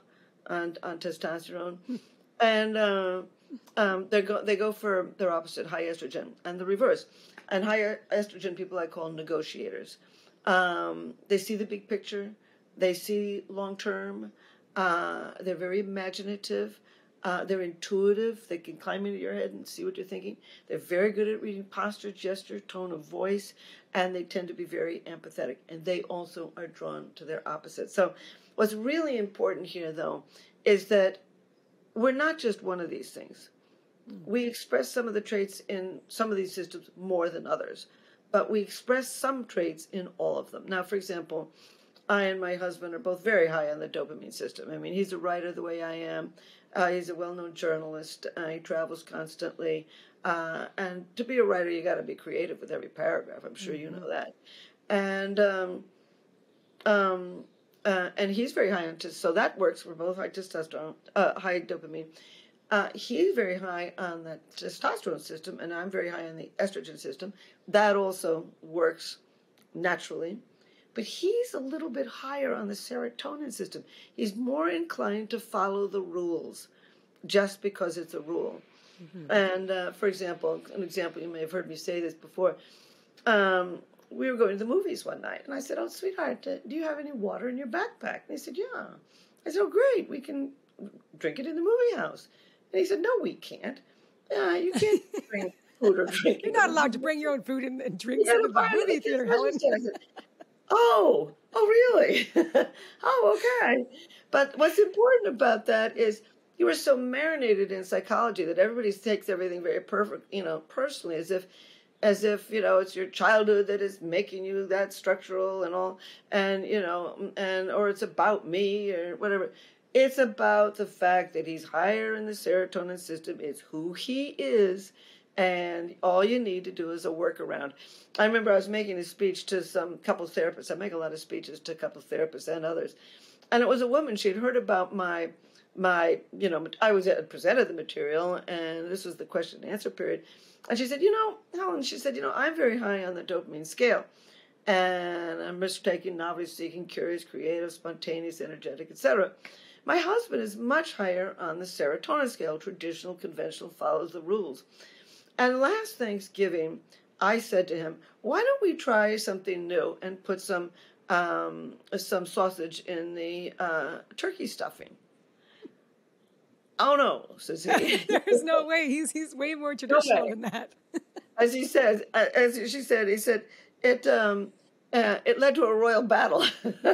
on, on testosterone, and uh, um, they go they go for their opposite, high estrogen, and the reverse. And high estrogen people I call negotiators. Um, they see the big picture. They see long term. Uh, they're very imaginative. Uh, they're intuitive. They can climb into your head and see what you're thinking. They're very good at reading posture, gesture, tone of voice, and they tend to be very empathetic. And they also are drawn to their opposite. So what's really important here, though, is that we're not just one of these things. We express some of the traits in some of these systems more than others, but we express some traits in all of them. Now, for example, I and my husband are both very high on the dopamine system. I mean, he's a writer the way I am. Uh, he's a well-known journalist. Uh, he travels constantly. Uh, and to be a writer, you got to be creative with every paragraph. I'm sure mm-hmm. you know that. And um, um, uh, and he's very high on testosterone. So that works. We're both high testosterone, uh, high dopamine. Uh, he's very high on the testosterone system, and I'm very high on the estrogen system. That also works naturally. But he's a little bit higher on the serotonin system. He's more inclined to follow the rules just because it's a rule. Mm-hmm. And, uh, for example, an example, you may have heard me say this before. Um, we were going to the movies one night, and I said, oh, sweetheart, do you have any water in your backpack? And he said, yeah. I said, oh, great, we can drink it in the movie house. And he said, no, we can't. Uh, you can't bring food or drink. You're not allowed to bring your own food and, and drinks in the movie theater, Helen. Oh, oh, really? Oh, okay. But what's important about that is you were so marinated in psychology that everybody takes everything very perfect, you know, personally, as if, as if you know, it's your childhood that is making you that structural and all, and you know, and or it's about me or whatever. It's about the fact that he's higher in the serotonin system. It's who he is. And all you need to do is a workaround. I remember I was making a speech to some couples therapists. I make a lot of speeches to couples therapists and others. And it was a woman. She'd heard about my, my, you know, I was at, presented the material, and this was the question and answer period. And she said, you know, Helen, she said, you know, I'm very high on the dopamine scale. and I'm risk-taking, novelty-seeking, curious, creative, spontaneous, energetic, et cetera. My husband is much higher on the serotonin scale. Traditional, conventional, follows the rules. And last Thanksgiving, I said to him, why don't we try something new and put some um, some sausage in the uh, turkey stuffing? Oh, no, says he. There's no way. He's he's way more traditional no than that. As he says, as she said, he said, it, um, uh, it led to a royal battle.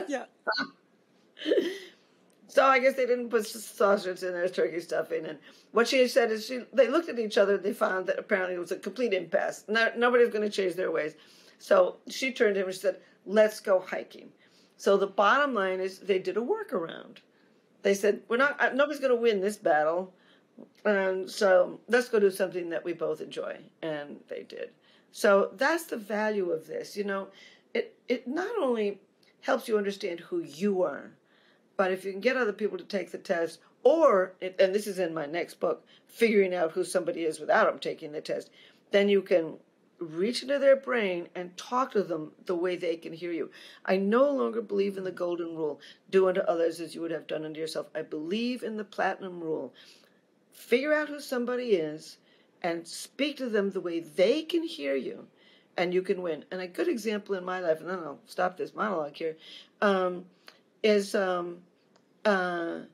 Yeah. So I guess they didn't put sausage in their turkey stuffing. And what she said is she, they looked at each other. They found that apparently it was a complete impasse. No, nobody's going to change their ways. So she turned to him and she said, let's go hiking. So the bottom line is they did a workaround. They said, we're not, nobody's going to win this battle. And so let's go do something that we both enjoy. And they did. So that's the value of this. You know, it, it not only helps you understand who you are, but if you can get other people to take the test, or, and this is in my next book, figuring out who somebody is without them taking the test, then you can reach into their brain and talk to them the way they can hear you. I no longer believe in the golden rule, do unto others as you would have done unto yourself. I believe in the platinum rule. Figure out who somebody is and speak to them the way they can hear you, and you can win. And a good example in my life, and then I'll stop this monologue here, um, is... Um, Uh,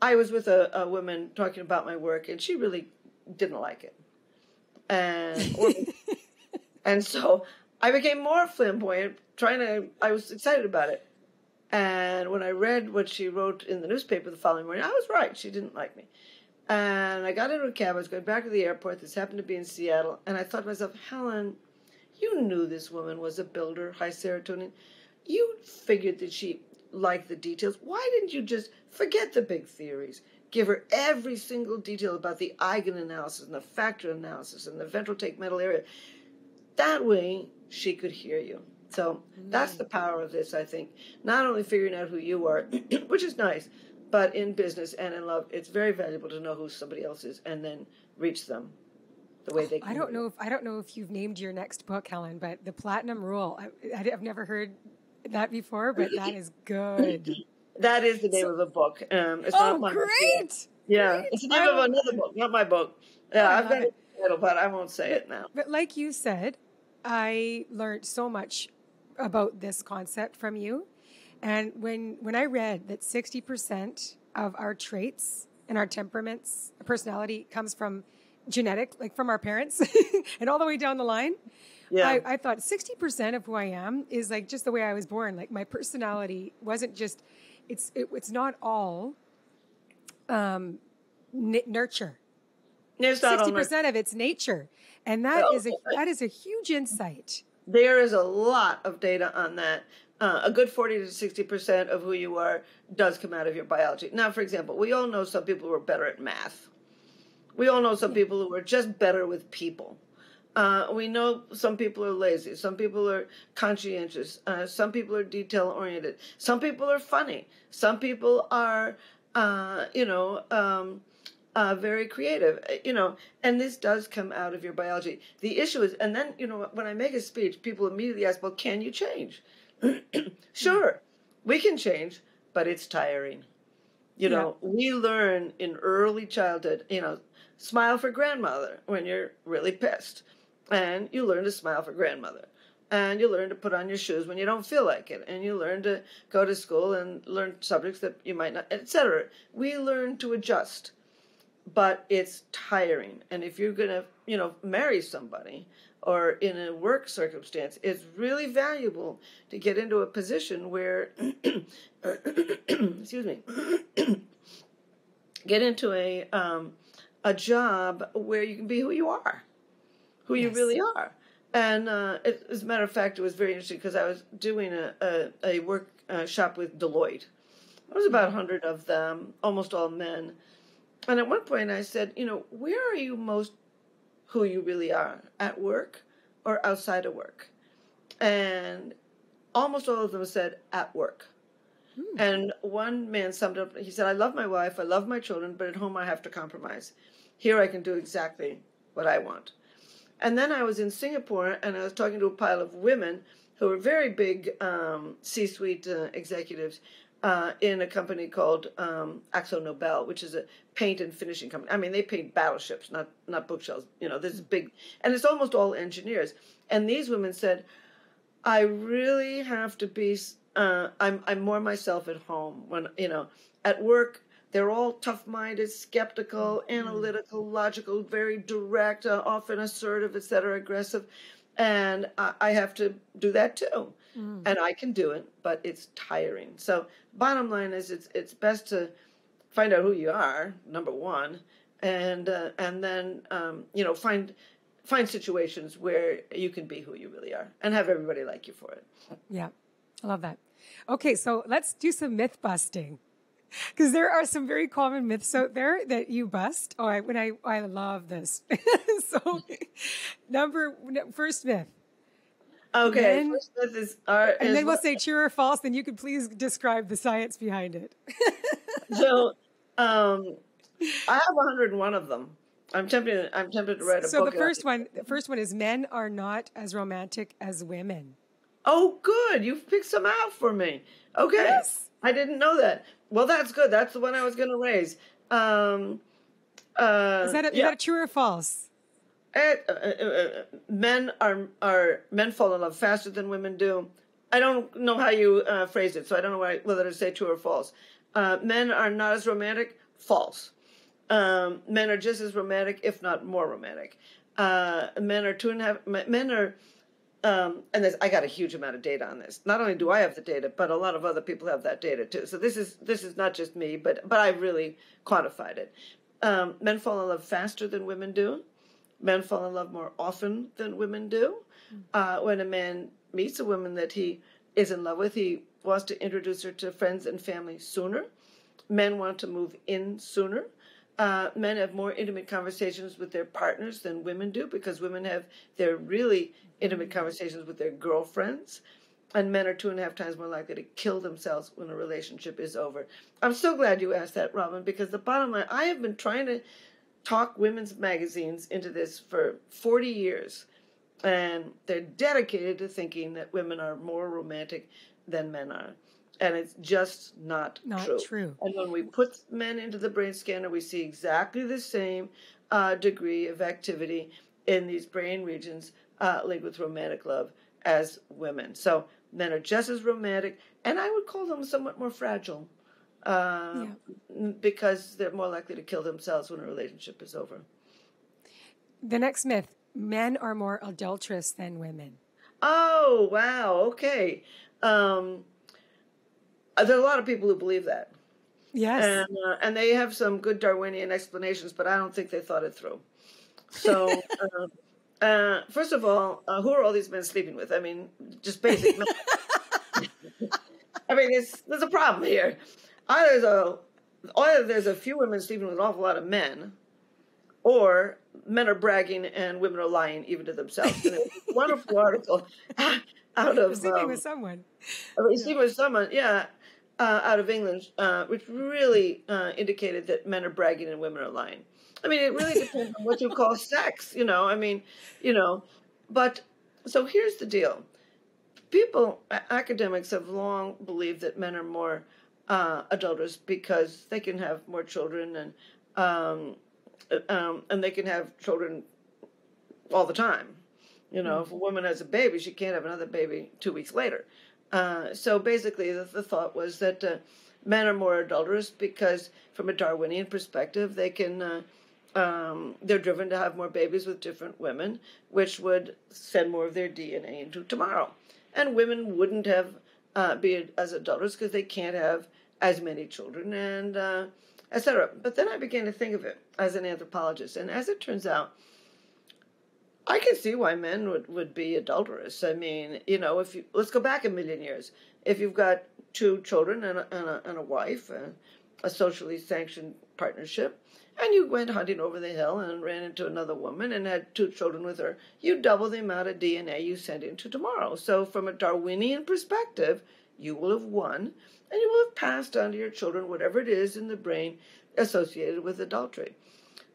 I was with a, a woman talking about my work, and she really didn't like it. And, or, and so I became more flamboyant, trying to, I was excited about it. And when I read what she wrote in the newspaper the following morning, I was right. She didn't like me. And I got into a cab. I was going back to the airport. This happened to be in Seattle. And I thought to myself, Helen, you knew this woman was a builder, high serotonin. You figured that she... like the details. Why didn't you just forget the big theories? Give her every single detail about the eigenanalysis and the factor analysis and the ventral tegmental area. That way she could hear you. So that's the power of this, I think. Not only figuring out who you are, which is nice, but in business and in love, it's very valuable to know who somebody else is and then reach them the way they can. I don't know if I don't know if you've named your next book, Helen, but the Platinum Rule. I, I've never heard that before, but that is good. That is the name so, of the book. Um, it's oh, not my great! Book. Yeah, great. It's the name I of another book, not my book. Yeah, I I've got it in the title, but I won't say but, it now. But like you said, I learned so much about this concept from you. And when, when I read that sixty percent of our traits and our temperaments, our personality comes from genetic, like from our parents and all the way down the line, yeah. I, I thought sixty percent of who I am is like just the way I was born. Like my personality wasn't just, it's, it, it's not all um, n nurture. It's not sixty percent of it's nature. And that no. is a, that is a huge insight. There is a lot of data on that. Uh, a good forty to sixty percent of who you are does come out of your biology. Now, for example, we all know some people who are better at math. We all know some yeah. people who are just better with people. Uh, we know some people are lazy. Some people are conscientious. Uh, some people are detail-oriented. Some people are funny. Some people are, uh, you know, um, uh, very creative, you know, and this does come out of your biology. The issue is, and then, you know, when I make a speech, people immediately ask, well, can you change? Sure, we can change, but it's tiring. You know, yeah. we learn in early childhood, you know, smile for grandmother when you're really pissed. And you learn to smile for grandmother. And you learn to put on your shoes when you don't feel like it. And you learn to go to school and learn subjects that you might not, et cetera. We learn to adjust. But it's tiring. And if you're going to, you know, marry somebody or in a work circumstance, it's really valuable to get into a position where, excuse me, get into a, um, a job where you can be who you are, who yes. you really are. And uh, it, as a matter of fact, it was very interesting because I was doing a, a, a workshop with Deloitte. There was about a hundred of them, almost all men. And at one point I said, you know, where are you most who you really are, at work or outside of work? And almost all of them said at work. Hmm. And one man summed up, he said, I love my wife, I love my children, but at home I have to compromise. Here I can do exactly what I want. And then I was in Singapore, and I was talking to a pile of women who were very big um, C-suite uh, executives uh, in a company called um, AkzoNobel, which is a paint and finishing company. I mean, they paint battleships, not not bookshelves. You know, this is big. And it's almost all engineers. And these women said, I really have to be, uh, I'm, I'm more myself at home. When, you know, at work, they're all tough-minded, skeptical, analytical, logical, very direct, uh, often assertive, et cetera, aggressive. And I, I have to do that too. Mm. And I can do it, but it's tiring. So bottom line is it's it's best to find out who you are, number one, and uh, and then, um, you know, find find situations where you can be who you really are and have everybody like you for it. Yeah, I love that. Okay, so let's do some myth-busting. Because there are some very common myths out there that you bust. Oh, I, when I, I love this. So, number first myth. Okay, then, first myth is our, and is then we'll what, say true or false. Then you could please describe the science behind it. So, um, I have one hundred and one of them. I'm tempted. I'm tempted to write a so book. So the first one, the first one is men are not as romantic as women. Oh, good! You've picked some out for me. Okay, yes. I didn't know that. Well, that's good. That's the one I was going to raise. Um, uh, is that a, yeah. Is that true or false? It, uh, uh, uh, men are are men fall in love faster than women do. I don't know how you uh, phrase it, so I don't know why, whether to say true or false. Uh, men are not as romantic. False. Um, men are just as romantic, if not more romantic. Uh, men are two and a half. Men are. Um, and this, I got a huge amount of data on this. Not only do I have the data, but a lot of other people have that data too. So this is this is not just me, but but I really quantified it. Um, men fall in love faster than women do. Men fall in love more often than women do. Uh, when a man meets a woman that he is in love with, he wants to introduce her to friends and family sooner. Men want to move in sooner. Uh, men have more intimate conversations with their partners than women do because women have their really intimate conversations with their girlfriends. And men are two and a half times more likely to kill themselves when a relationship is over. I'm so glad you asked that, Robin, because the bottom line, I have been trying to talk women's magazines into this for forty years. And they're dedicated to thinking that women are more romantic than men are. And it's just not, not true. true. And when we put men into the brain scanner, we see exactly the same uh, degree of activity in these brain regions uh, linked with romantic love as women. So men are just as romantic, and I would call them somewhat more fragile uh, yeah. because they're more likely to kill themselves when a relationship is over. The next myth, men are more adulterous than women. Oh, wow, okay. Um... There are a lot of people who believe that. Yes. And, uh, and they have some good Darwinian explanations, but I don't think they thought it through. So, uh, uh, first of all, uh, who are all these men sleeping with? I mean, just basic men. I mean, it's, there's a problem here. Either there's a, either there's a few women sleeping with an awful lot of men, or men are bragging and women are lying even to themselves. And it's a wonderful article out of... Sleeping um, with someone. I mean, yeah. Sleeping with someone, yeah. Uh, out of England, uh, which really uh, indicated that men are bragging and women are lying. I mean, it really depends on what you call sex, you know, I mean, you know, but so here's the deal. People, academics have long believed that men are more uh, adulterous because they can have more children and um, um, and they can have children all the time. You know, mm-hmm. If a woman has a baby, she can't have another baby two weeks later. Uh, so basically the, the thought was that uh, men are more adulterous because from a Darwinian perspective, they can, uh, um, they're driven to have more babies with different women, which would send more of their D N A into tomorrow. And women wouldn't have uh, be as adulterous because they can't have as many children and uh, et cetera. But then I began to think of it as an anthropologist. And as it turns out, I can see why men would, would be adulterous. I mean, you know, if you, let's go back a million years. If you've got two children and a, and a, and a wife, and a socially sanctioned partnership, and you went hunting over the hill and ran into another woman and had two children with her, you double the amount of D N A you send into tomorrow. So from a Darwinian perspective, you will have won, and you will have passed on to your children whatever it is in the brain associated with adultery.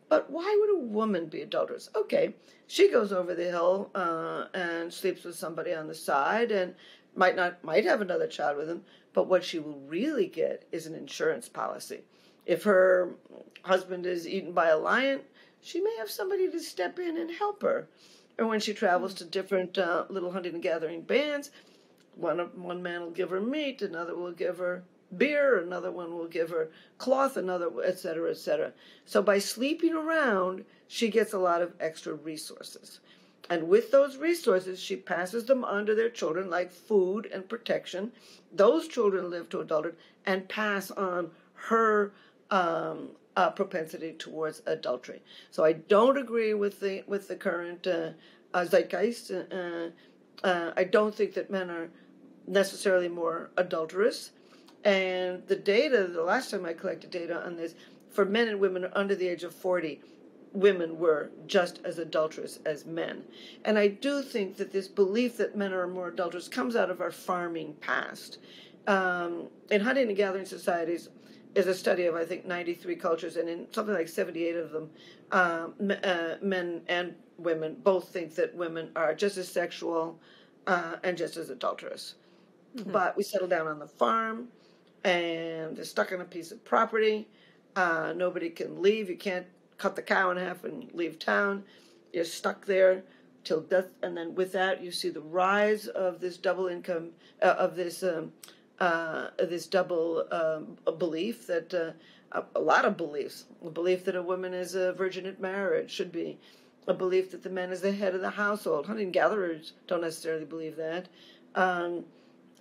But why would a woman be adulterous? Okay, she goes over the hill uh, and sleeps with somebody on the side and might not might have another child with him, but what she will really get is an insurance policy. If her husband is eaten by a lion, she may have somebody to step in and help her. Or when she travels to different uh, little hunting and gathering bands, one one man will give her meat, another will give her beer, another one will give her cloth, another, et cetera, et cetera. So by sleeping around, she gets a lot of extra resources. And with those resources, she passes them on to their children, like food and protection. Those children live to adulthood and pass on her um, uh, propensity towards adultery. So I don't agree with the with the current uh, uh, zeitgeist. Uh, uh, I don't think that men are necessarily more adulterous. And the data, the last time I collected data on this, for men and women under the age of forty, women were just as adulterous as men. And I do think that this belief that men are more adulterous comes out of our farming past. Um, in hunting and gathering societies is a study of, I think, ninety-three cultures, and in something like seventy-eight of them, uh, m- uh, men and women both think that women are just as sexual uh, and just as adulterous. Mm-hmm. But we settle down on the farm, and they're stuck on a piece of property. Uh, nobody can leave. You can't cut the cow in half and leave town. You're stuck there till death. And then with that, you see the rise of this double income, uh, of this um, uh, this double um, belief that uh, a, a lot of beliefs, a belief that a woman is a virgin at marriage should be, a belief that the man is the head of the household. Hunting gatherers don't necessarily believe that. Um,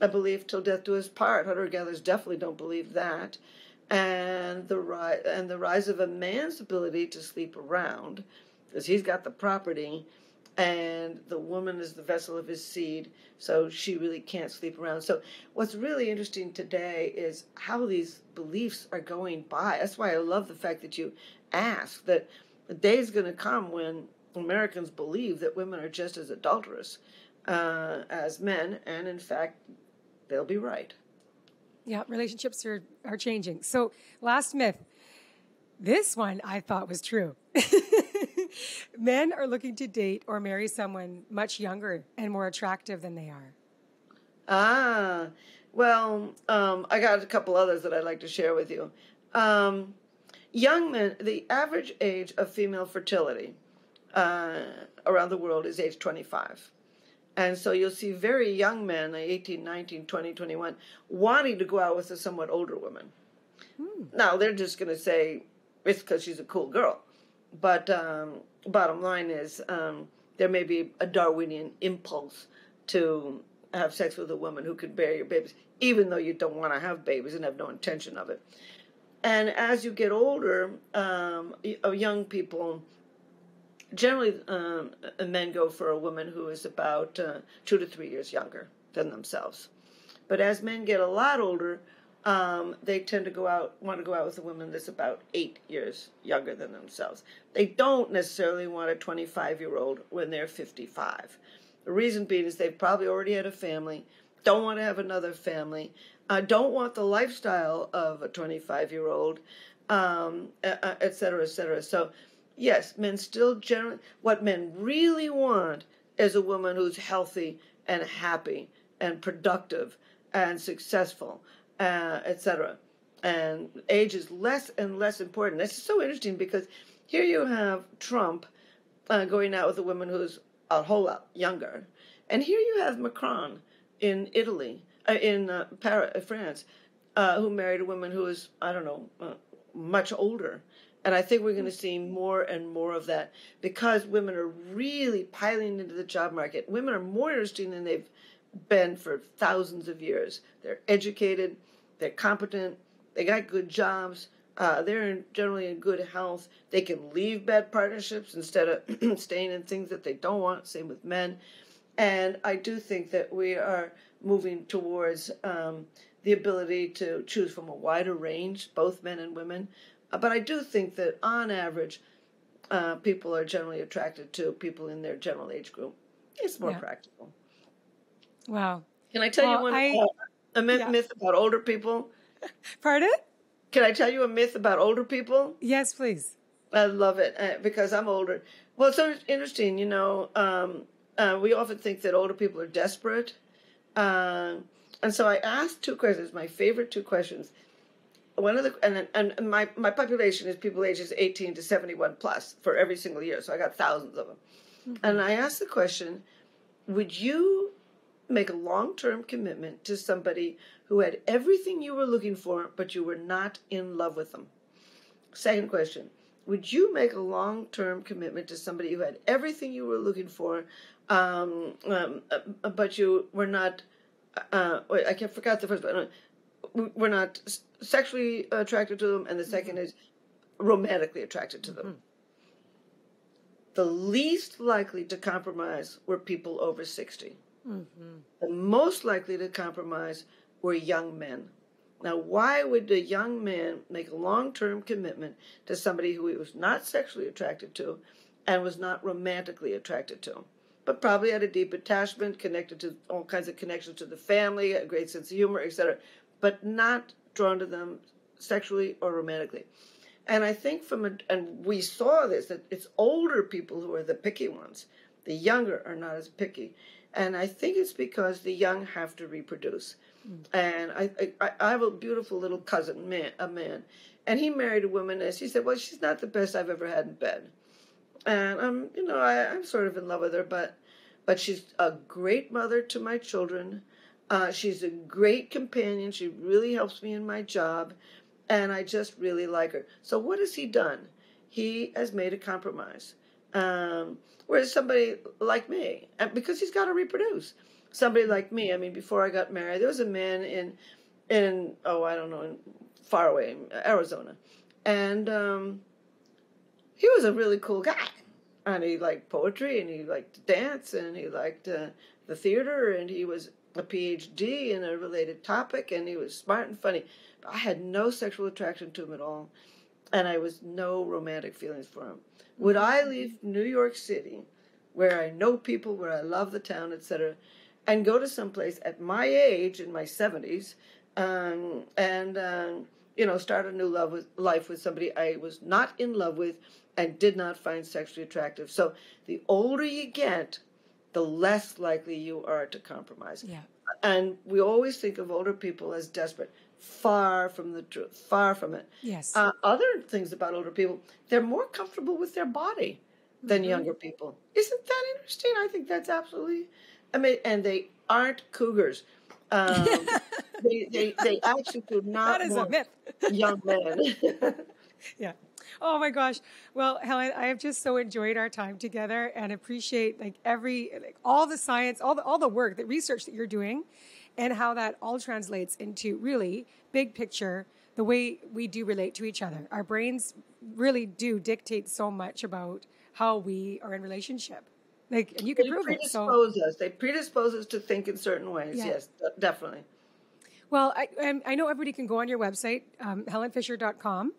A belief till death do us part. Hunter-gatherers definitely don't believe that, and the rise and the rise of a man's ability to sleep around, because he's got the property, and the woman is the vessel of his seed, so she really can't sleep around. So what's really interesting today is how these beliefs are going by. That's why I love the fact that you ask that the day's going to come when Americans believe that women are just as adulterous uh, as men, and in fact, they'll be right. Yeah, relationships are, are changing. So last myth, this one I thought was true. Men are looking to date or marry someone much younger and more attractive than they are. Ah, well, um, I got a couple others that I'd like to share with you. Um, young men, the average age of female fertility uh, around the world is age twenty-five. And so you'll see very young men, like eighteen, nineteen, twenty, twenty-one, wanting to go out with a somewhat older woman. Hmm. Now, they're just going to say it's because she's a cool girl. But um, bottom line is um, there may be a Darwinian impulse to have sex with a woman who can bear your babies, even though you don't want to have babies and have no intention of it. And as you get older, um, young people... Generally, um, men go for a woman who is about uh, two to three years younger than themselves. But as men get a lot older, um, they tend to go out, want to go out with a woman that's about eight years younger than themselves. They don't necessarily want a twenty-five-year-old when they're fifty-five. The reason being is they've probably already had a family, don't want to have another family, uh, don't want the lifestyle of a twenty-five-year-old, um, et cetera, et cetera. So... yes, men still generally, what men really want is a woman who's healthy and happy and productive and successful, uh, et cetera. And age is less and less important. This is so interesting because here you have Trump uh, going out with a woman who's a whole lot younger. And here you have Macron in Italy, uh, in uh, Paris, France, uh, who married a woman who is, I don't know, uh, much older. And I think we're going to see more and more of that because women are really piling into the job market. Women are more interesting than they've been for thousands of years. They're educated, they're competent, they got good jobs, uh, they're in, generally in good health. They can leave bad partnerships instead of staying in things that they don't want, same with men. And I do think that we are moving towards um, the ability to choose from a wider range, both men and women. But I do think that, on average, uh, people are generally attracted to people in their general age group. It's more yeah. practical. Wow. Can I tell well, you one I, uh, a myth, yeah. myth about older people? Pardon? Can I tell you a myth about older people? Yes, please. I love it because I'm older. Well, it's so interesting, you know, um, uh, we often think that older people are desperate. Uh, and so I asked two questions, my favorite two questions. One of the, and, and my, my population is people ages eighteen to seventy-one plus for every single year. So I got thousands of them. Mm-hmm. And I asked the question, would you make a long-term commitment to somebody who had everything you were looking for, but you were not in love with them? Second question, would you make a long-term commitment to somebody who had everything you were looking for, um, um, uh, but you were not, uh, wait, I forgot the first one, were not sexually attracted to them, and the second mm-hmm. is romantically attracted to them? Mm-hmm. The least likely to compromise were people over sixty. Mm-hmm. The most likely to compromise were young men. Now, why would a young man make a long-term commitment to somebody who he was not sexually attracted to and was not romantically attracted to, but probably had a deep attachment, connected to all kinds of connections to the family, a great sense of humor, et cetera, but not drawn to them sexually or romantically? And I think from, a, and we saw this, that it's older people who are the picky ones. The younger are not as picky. And I think it's because the young have to reproduce. Mm-hmm. And I, I, I have a beautiful little cousin, man, a man, and he married a woman, and she said, well, she's not the best I've ever had in bed. And I'm, you know, I, I'm sort of in love with her, but, but she's a great mother to my children. Uh, she's a great companion. She really helps me in my job, and I just really like her. So what has he done? He has made a compromise. Um, whereas somebody like me, because he's got to reproduce. Somebody like me, I mean, before I got married, there was a man in, in oh, I don't know, in far away, in Arizona. And um, he was a really cool guy. And he liked poetry, and he liked to dance, and he liked uh, the theater, and he was a P H D in a related topic, and he was smart and funny. But I had no sexual attraction to him at all, and I was no romantic feelings for him. Would I leave New York City, where I know people, where I love the town, et cetera, and go to someplace at my age, in my seventies, um, and, um, you know, start a new love with, life with somebody I was not in love with and did not find sexually attractive? So the older you get, the less likely you are to compromise. Yeah. And we always think of older people as desperate. Far from the truth. Far from it. Yes. Uh, other things about older people, they're more comfortable with their body than mm-hmm. younger people. Isn't that interesting? I think that's absolutely... I mean, and they aren't cougars. Um, they, they they actually do not. That is a myth. Young men. Yeah. Oh my gosh. Well, Helen, I have just so enjoyed our time together and appreciate like every like all the science, all the all the work, the research that you're doing, and how that all translates into really big picture the way we do relate to each other. Our brains really do dictate so much about how we are in relationship. Like, and you can prove it. So. They predispose us to think in certain ways. Yeah. Yes, definitely. Well, I, I know everybody can go on your website, um, helen fisher dot com,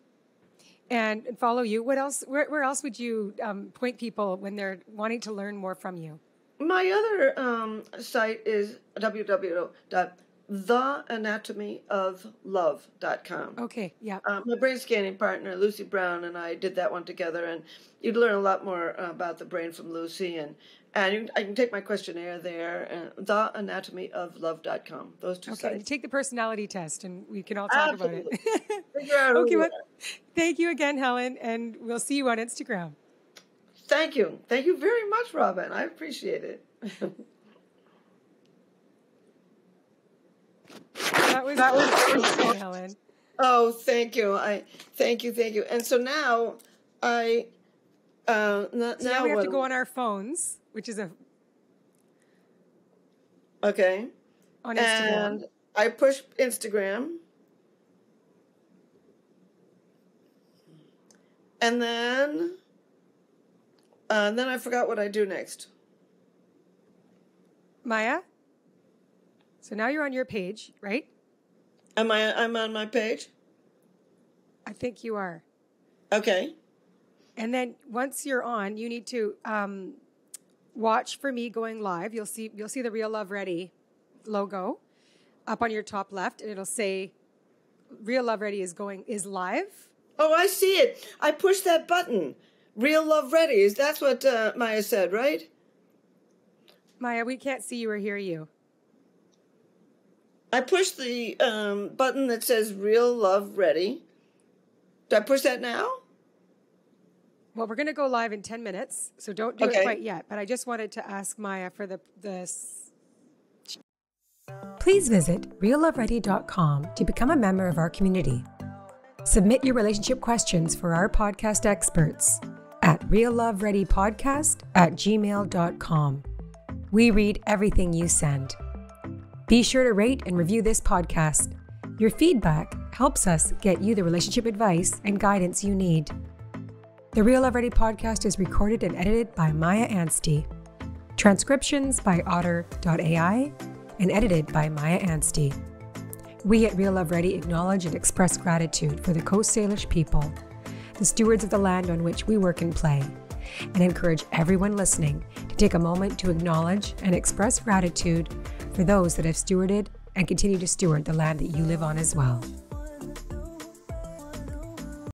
and, and follow you. What else? Where, where else would you um, point people when they're wanting to learn more from you? My other um, site is w w w dot the anatomy of love dot com. Okay, yeah. Um, my brain scanning partner, Lucy Brown, and I did that one together, and you'd learn a lot more about the brain from Lucy, and, and you can, I can take my questionnaire there, uh, the anatomy of love dot com, those two okay, sites. Okay, take the personality test, and we can all talk Absolutely. About it. Yeah, okay, well, thank you again, Helen, and we'll see you on Instagram. Thank you. Thank you very much, Robin. I appreciate it. That was, that was great, Helen. Oh, thank you. I thank you, thank you. And so now I uh, not, so now, now we have to go on our phones, which is a okay on Instagram. And I push Instagram, and then uh, then I forgot what I do next. Maia. So now you're on your page, right? Am I? I'm on my page? I think you are. Okay. And then once you're on, you need to um, watch for me going live. You'll see. You'll see the Real Love Ready logo up on your top left, and it'll say "Real Love Ready is going is live." Oh, I see it. I pushed that button. Real Love Ready. Is that's what uh, Maia said, right? Maia, we can't see you or hear you. I pushed the um, button that says Real Love Ready. Do I push that now? Well, we're going to go live in ten minutes, so don't do okay. it quite yet. But I just wanted to ask Maia for the... the... Please visit real love ready dot com to become a member of our community. Submit your relationship questions for our podcast experts at real love ready podcast at gmail dot com. We read everything you send. Be sure to rate and review this podcast. Your feedback helps us get you the relationship advice and guidance you need. The Real Love Ready podcast is recorded and edited by Maia Anstey. Transcriptions by otter dot A I and edited by Maia Anstey. We at Real Love Ready acknowledge and express gratitude for the Coast Salish people, the stewards of the land on which we work and play, and encourage everyone listening to take a moment to acknowledge and express gratitude for those that have stewarded and continue to steward the land that you live on as well.